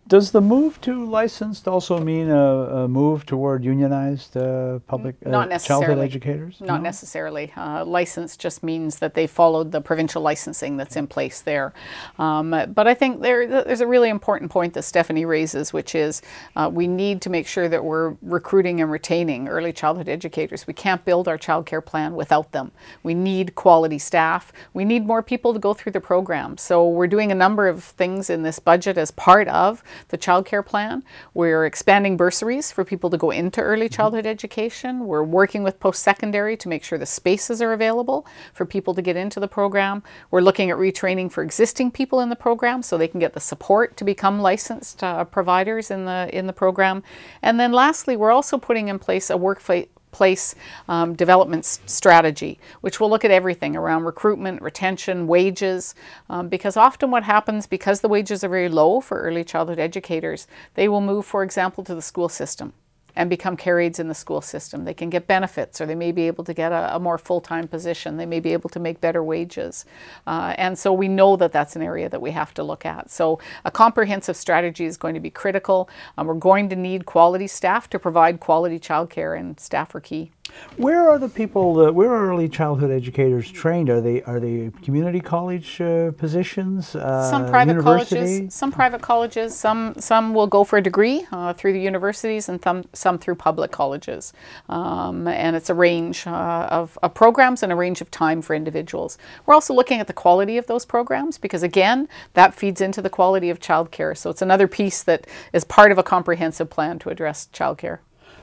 Does the move to licensed also mean a, a move toward unionized uh, public uh, Not necessarily. childhood educators? Not no? necessarily. Uh, licensed just means that they followed the provincial licensing that's in place there. Um, but I think there, there's a really important point that Stephanie raises, which is uh, we need to make sure that we're recruiting and retaining early childhood educators. We can't build our childcare plan without them. We need quality staff. We need more people to go through the program. So we're doing a number of things in this budget as part of the childcare plan. We're expanding bursaries for people to go into early childhood education. We're working with post-secondary to make sure the spaces are available for people to get into the program. We're looking at retraining for existing people in the program so they can get the support to become licensed uh, providers in the in the program. And then lastly, we're also putting in place a workplace Place um, development strategy, which will look at everything around recruitment, retention, wages, um, because often what happens, because the wages are very low for early childhood educators, they will move, for example, to the school system and become care aides in the school system. They can get benefits, or they may be able to get a, a more full-time position. They may be able to make better wages. Uh, and so we know that that's an area that we have to look at. So a comprehensive strategy is going to be critical. Um, we're going to need quality staff to provide quality childcare, and staff are key. Where are the people, that, where are early childhood educators trained? Are they, are they community college uh, positions, uh, some private university? colleges, some private colleges, some, some will go for a degree uh, through the universities, and some, some through public colleges. Um, and it's a range uh, of, of programs and a range of time for individuals. We're also looking at the quality of those programs, because again, that feeds into the quality of childcare. So it's another piece that is part of a comprehensive plan to address childcare.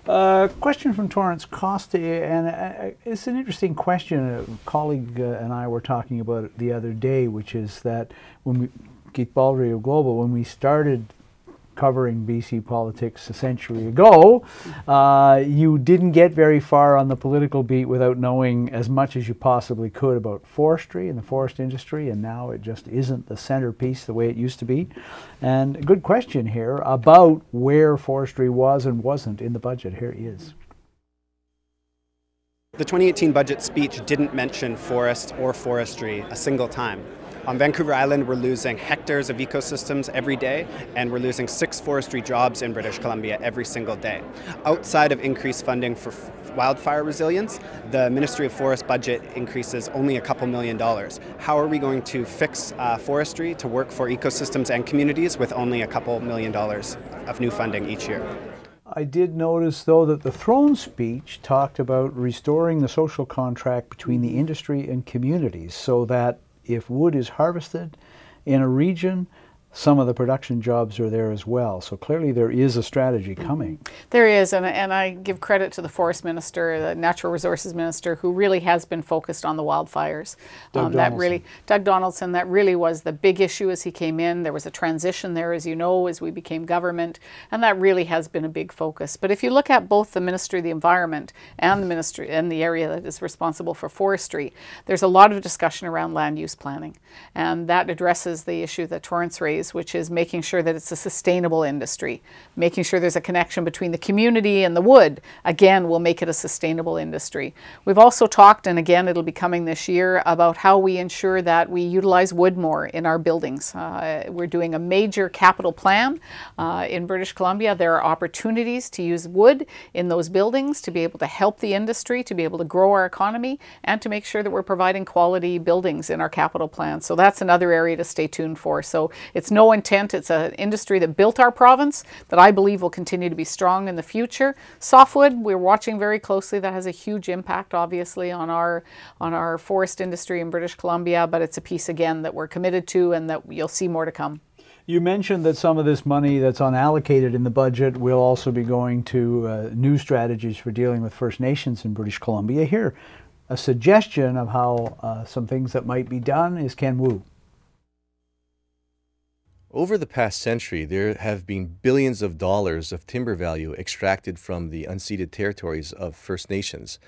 A uh, question from Torrance Costa, and uh, it's an interesting question. A colleague uh, and I were talking about it the other day, which is that when we, Keith Baldry of Global, when we started covering B C politics a century ago, uh, you didn't get very far on the political beat without knowing as much as you possibly could about forestry and the forest industry, and now it just isn't the centerpiece the way it used to be. And a good question here about where forestry was and wasn't in the budget. Here it is. The twenty eighteen budget speech didn't mention forest or forestry a single time. On Vancouver Island, we're losing hectares of ecosystems every day, and we're losing six forestry jobs in British Columbia every single day. Outside of increased funding for wildfire resilience, the Ministry of Forest budget increases only a couple million dollars. How are we going to fix uh, forestry to work for ecosystems and communities with only a couple million dollars of new funding each year? I did notice, though, that the Throne speech talked about restoring the social contract between the industry and communities, so that if wood is harvested in a region, some of the production jobs are there as well. So clearly there is a strategy coming. There is, and, and I give credit to the Forest Minister, the Natural Resources Minister, who really has been focused on the wildfires. Um, that really, Doug Donaldson, that really was the big issue as he came in. There was a transition there, as you know, as we became government, and that really has been a big focus. But if you look at both the Ministry of the Environment and the Ministry and the area that is responsible for forestry, there's a lot of discussion around land use planning, and that addresses the issue that Torrance raised, which is making sure that it's a sustainable industry. Making sure there's a connection between the community and the wood, again, will make it a sustainable industry. We've also talked, and again, it'll be coming this year, about how we ensure that we utilize wood more in our buildings. Uh, we're doing a major capital plan uh, in British Columbia. There are opportunities to use wood in those buildings to be able to help the industry, to be able to grow our economy, and to make sure that we're providing quality buildings in our capital plan. So that's another area to stay tuned for. So it's no intent. It's an industry that built our province that I believe will continue to be strong in the future. Softwood, we're watching very closely. That has a huge impact, obviously, on our on our forest industry in British Columbia, but it's a piece, again, that we're committed to, and that you'll see more to come. You mentioned that some of this money that's unallocated in the budget will also be going to uh, new strategies for dealing with First Nations in British Columbia. Here, a suggestion of how uh, some things that might be done is Ken Wu. Over the past century, there have been billions of dollars of timber value extracted from the unceded territories of First Nations.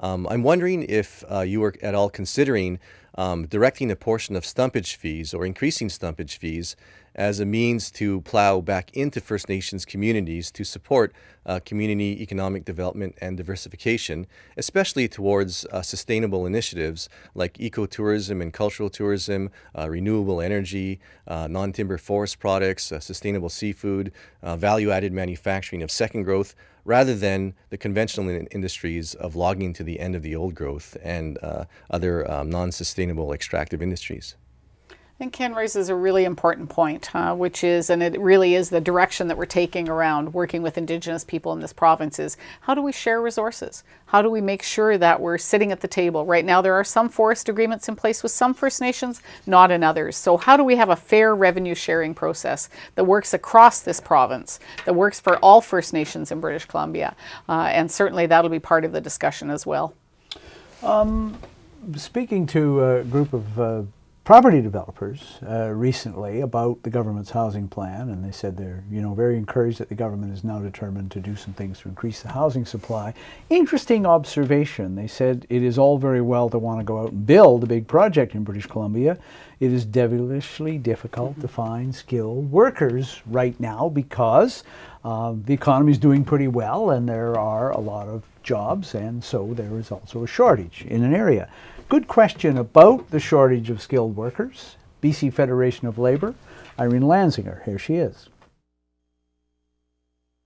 Um, I'm wondering if uh, you were at all considering um, directing a portion of stumpage fees or increasing stumpage fees as a means to plow back into First Nations communities to support uh, community economic development and diversification, especially towards uh, sustainable initiatives like ecotourism and cultural tourism, uh, renewable energy, uh, non-timber forest products, uh, sustainable seafood, uh, value-added manufacturing of second growth, rather than the conventional in industries of logging to the end of the old growth and uh, other um, non-sustainable extractive industries. I think Ken raises a really important point, uh, which is, and it really is the direction that we're taking around working with Indigenous people in this province, is how do we share resources? How do we make sure that we're sitting at the table? Right now there are some forest agreements in place with some First Nations, not in others. So how do we have a fair revenue sharing process that works across this province, that works for all First Nations in British Columbia? Uh, and certainly that'll be part of the discussion as well. Um, speaking to a group of uh property developers uh, recently about the government's housing plan, and they said they're, you know, very encouraged that the government is now determined to do some things to increase the housing supply. Interesting observation. They said it is all very well to want to go out and build a big project in British Columbia. It is devilishly difficult mm-hmm. to find skilled workers right now because uh, the economy is doing pretty well and there are a lot of jobs, and so there is also a shortage in an area. Good question about the shortage of skilled workers. B C Federation of Labour, Irene Lansinger, here she is.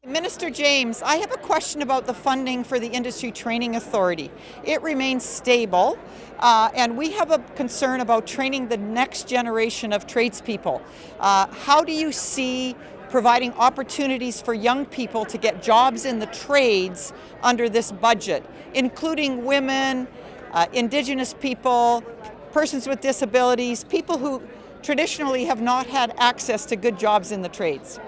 Minister James, I have a question about the funding for the Industry Training Authority. It remains stable, uh, and we have a concern about training the next generation of tradespeople. Uh, how do you see providing opportunities for young people to get jobs in the trades under this budget, including women, Uh, Indigenous people, persons with disabilities, people who traditionally have not had access to good jobs in the trades?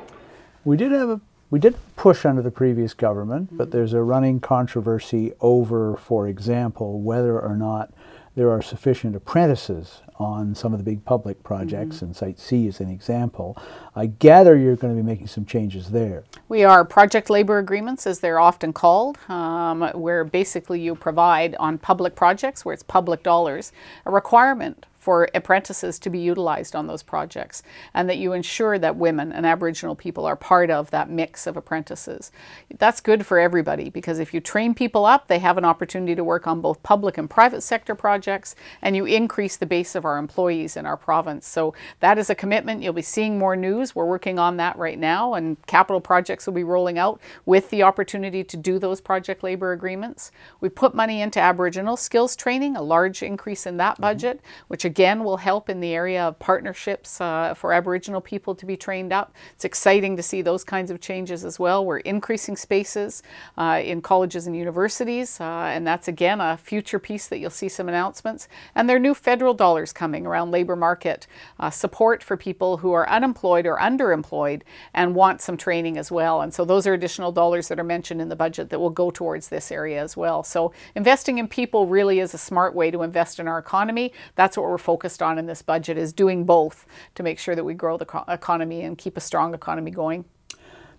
We did have a, we did push under the previous government, mm-hmm. but there's a running controversy over, for example, whether or not there are sufficient apprentices on some of the big public projects, mm-hmm. and Site C is an example. I gather you're going to be making some changes there. We are. Project labor agreements, as they're often called, um, where basically you provide on public projects, where it's public dollars, a requirement for apprentices to be utilized on those projects, and that you ensure that women and Aboriginal people are part of that mix of apprentices. That's good for everybody, because if you train people up, they have an opportunity to work on both public and private sector projects, and you increase the base of our employees in our province. So that is a commitment. You'll be seeing more news. We're working on that right now, and capital projects will be rolling out with the opportunity to do those project labor agreements. We put money into Aboriginal skills training, a large increase in that budget, which again Again, will help in the area of partnerships uh, for Aboriginal people to be trained up. It's exciting to see those kinds of changes as well. We're increasing spaces uh, in colleges and universities, uh, and that's again a future piece that you'll see some announcements. And there are new federal dollars coming around labour market uh, support for people who are unemployed or underemployed and want some training as well. And so those are additional dollars that are mentioned in the budget that will go towards this area as well. So investing in people really is a smart way to invest in our economy. That's what we're focused on in this budget, is doing both to make sure that we grow the economy and keep a strong economy going.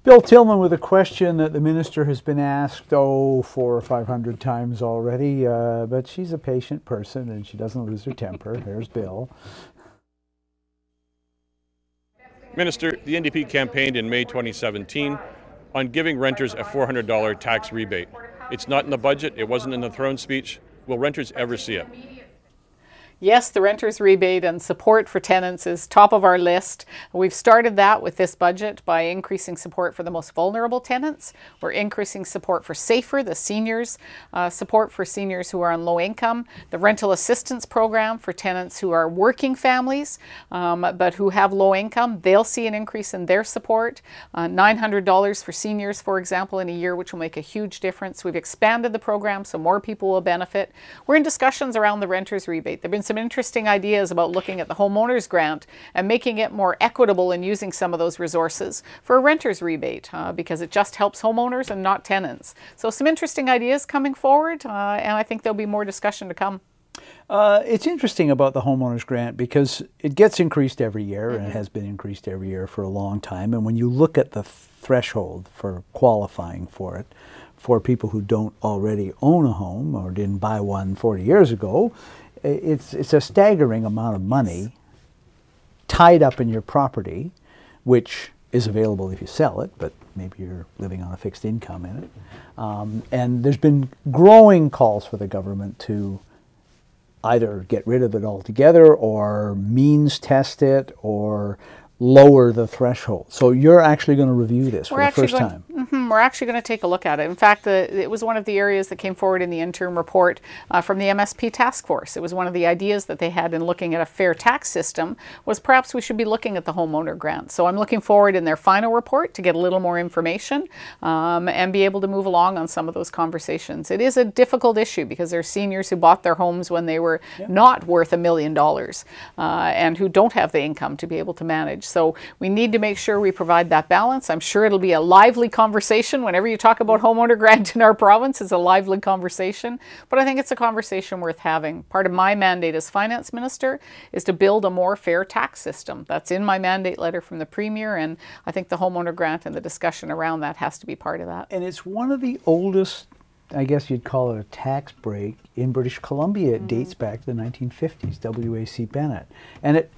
Bill Tillman with a question that the minister has been asked, oh, four or five hundred times already, uh, but she's a patient person and she doesn't lose her temper. Here's Bill. Minister, the N D P campaigned in May twenty seventeen on giving renters a four hundred dollar tax rebate. It's not in the budget. It wasn't in the throne speech. Will renters ever see it? Yes, the renters rebate and support for tenants is top of our list. We've started that with this budget by increasing support for the most vulnerable tenants. We're increasing support for SAFER, the seniors, uh, support for seniors who are on low income, the rental assistance program for tenants who are working families um, but who have low income. They'll see an increase in their support, uh, nine hundred dollars for seniors, for example, in a year, which will make a huge difference. We've expanded the program so more people will benefit. We're in discussions around the renters rebate. There have been some interesting ideas about looking at the homeowners grant and making it more equitable and using some of those resources for a renter's rebate, uh, because it just helps homeowners and not tenants. So some interesting ideas coming forward, uh, and I think there'll be more discussion to come. Uh, it's interesting about the homeowners grant because it gets increased every year, mm-hmm. and it has been increased every year for a long time. And when you look at the threshold for qualifying for it, for people who don't already own a home or didn't buy one forty years ago, it's, it's a staggering amount of money tied up in your property, which is available if you sell it, but maybe you're living on a fixed income in it. Um, and there's been growing calls for the government to either get rid of it altogether or means test it or lower the threshold. So you're actually going to review this we're for the first going, time. Mm-hmm, we're actually going to take a look at it. In fact, the, it was one of the areas that came forward in the interim report uh, from the M S P task force. It was one of the ideas that they had in looking at a fair tax system was perhaps we should be looking at the homeowner grant. So I'm looking forward in their final report to get a little more information um, and be able to move along on some of those conversations. It is a difficult issue because there are seniors who bought their homes when they were yeah. not worth a million dollars uh, and who don't have the income to be able to manage. So we need to make sure we provide that balance. I'm sure it'll be a lively conversation. Whenever you talk about homeowner grant in our province, it's a lively conversation. But I think it's a conversation worth having. Part of my mandate as finance minister is to build a more fair tax system. That's in my mandate letter from the Premier, and I think the homeowner grant and the discussion around that has to be part of that. And it's one of the oldest, I guess you'd call it a tax break, in British Columbia. It mm-hmm. dates back to the nineteen fifties, W A C Bennett. And it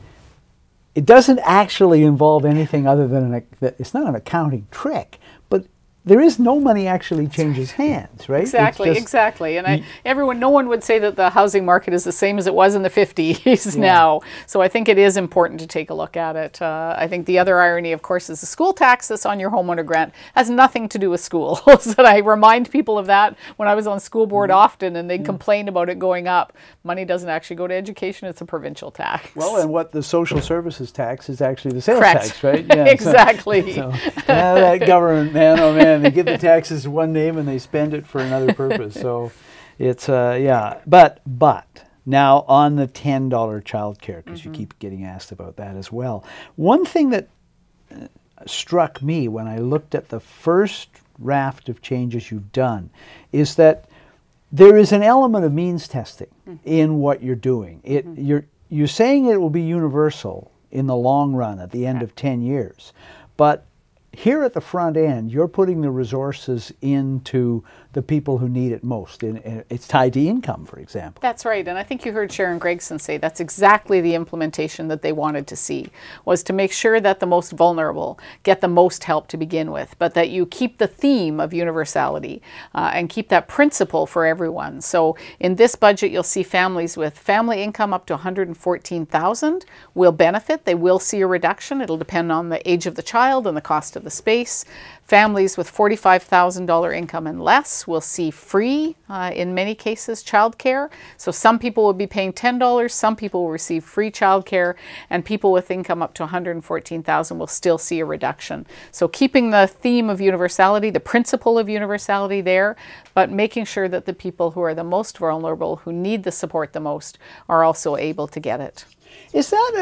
It doesn't actually involve anything other than an, it's not an accounting trick, but there is no money actually changes hands, right? Exactly, exactly. And I, everyone, no one would say that the housing market is the same as it was in the fifties yeah. now. So I think it is important to take a look at it. Uh, I think the other irony, of course, is the school tax that's on your homeowner grant has nothing to do with schools. And I remind people of that when I was on school board mm-hmm. often, and they'd yeah. complain about it going up. Money doesn't actually go to education. It's a provincial tax. Well, and what the social services tax is actually the sales Correct. Tax, right? Yeah, exactly. So, so, yeah, that government, man, oh man. They give the taxes one name and they spend it for another purpose. So it's, uh, yeah. But, but now on the ten dollar childcare, because mm-hmm. you keep getting asked about that as well. One thing that uh, struck me when I looked at the first raft of changes you've done is that there is an element of means testing mm-hmm. in what you're doing. It, mm-hmm. you're, you're saying it will be universal in the long run at the end yeah. of ten years. But here at the front end, you're putting the resources into the people who need it most. And it's tied to income, for example. That's right. And I think you heard Sharon Gregson say that's exactly the implementation that they wanted to see, was to make sure that the most vulnerable get the most help to begin with, but that you keep the theme of universality uh, and keep that principle for everyone. So in this budget, you'll see families with family income up to one hundred fourteen thousand dollars will benefit. They will see a reduction. It'll depend on the age of the child and the cost of the space. Families with forty-five thousand dollar income and less will see free, uh, in many cases, childcare. So some people will be paying ten dollars, some people will receive free childcare, and people with income up to one hundred fourteen thousand dollars will still see a reduction. So keeping the theme of universality, the principle of universality there, but making sure that the people who are the most vulnerable, who need the support the most, are also able to get it. Is that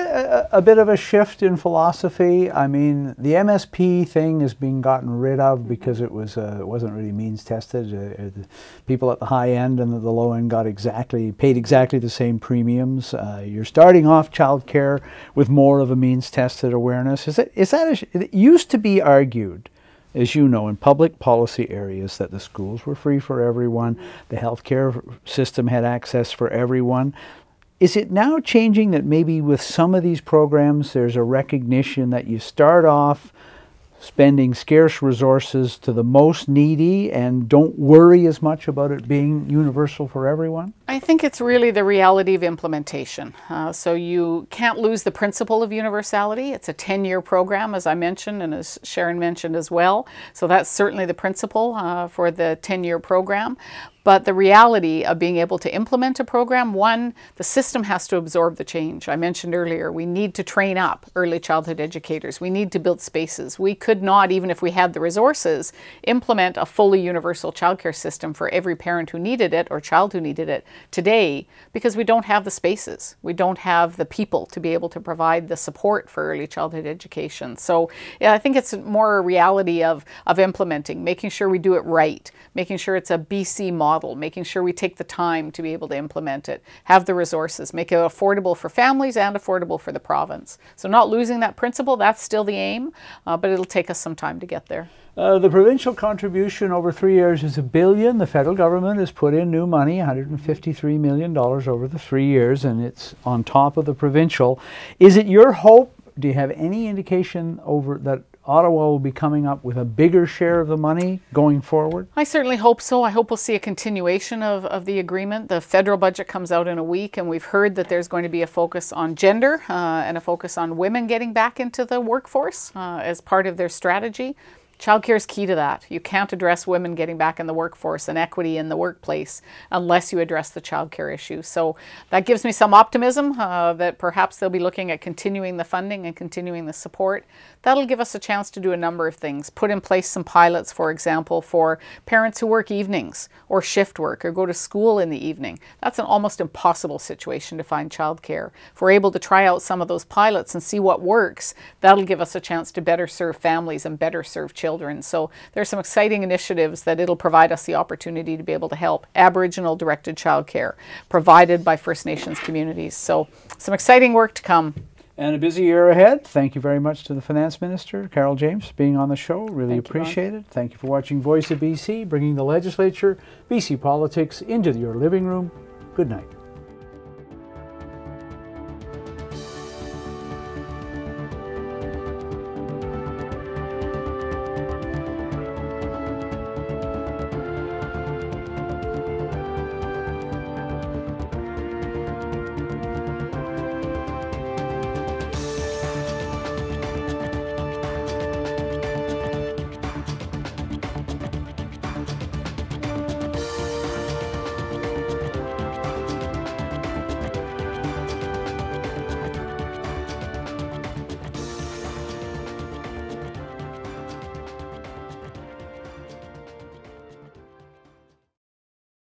a, a bit of a shift in philosophy? I mean, the M S P thing is being gotten rid of because it was uh, it wasn't really means tested. Uh, the people at the high end and the low end got exactly paid exactly the same premiums. Uh, you're starting off childcare with more of a means tested awareness. Is it is that a, it used to be argued, as you know, in public policy areas that the schools were free for everyone, the healthcare system had access for everyone. Is it now changing that maybe with some of these programs there's a recognition that you start off spending scarce resources to the most needy and don't worry as much about it being universal for everyone? I think it's really the reality of implementation. Uh, so you can't lose the principle of universality. It's a ten-year program, as I mentioned, and as Sharon mentioned as well. So that's certainly the principle uh, for the ten-year program. But the reality of being able to implement a program, one, the system has to absorb the change. I mentioned earlier, we need to train up early childhood educators. We need to build spaces. We could not, even if we had the resources, implement a fully universal childcare system for every parent who needed it or child who needed it today because we don't have the spaces. We don't have the people to be able to provide the support for early childhood education. So yeah, I think it's more a reality of, of implementing, making sure we do it right, making sure it's a B C model. model, making sure we take the time to be able to implement it, have the resources, make it affordable for families and affordable for the province. So not losing that principle, that's still the aim, uh, but it'll take us some time to get there. Uh, the provincial contribution over three years is a billion. The federal government has put in new money, one hundred fifty-three million dollars over the three years, and it's on top of the provincial. Is it your hope, do you have any indication over that Ottawa will be coming up with a bigger share of the money going forward? I certainly hope so. I hope we'll see a continuation of, of the agreement. The federal budget comes out in a week, and we've heard that there's going to be a focus on gender uh, and a focus on women getting back into the workforce uh, as part of their strategy. Childcare is key to that. You can't address women getting back in the workforce and equity in the workplace unless you address the childcare issue. So that gives me some optimism uh, that perhaps they'll be looking at continuing the funding and continuing the support. That'll give us a chance to do a number of things. Put in place some pilots, for example, for parents who work evenings or shift work or go to school in the evening. That's an almost impossible situation to find childcare. If we're able to try out some of those pilots and see what works, that'll give us a chance to better serve families and better serve children. Children. So there's some exciting initiatives that it'll provide us the opportunity to be able to help. Aboriginal directed childcare provided by First Nations communities. So some exciting work to come. And a busy year ahead. Thank you very much to the Finance Minister, Carole James, for being on the show. Really Thank appreciate you, it. Thank you for watching Voice of B C, bringing the legislature, B C politics into your living room. Good night.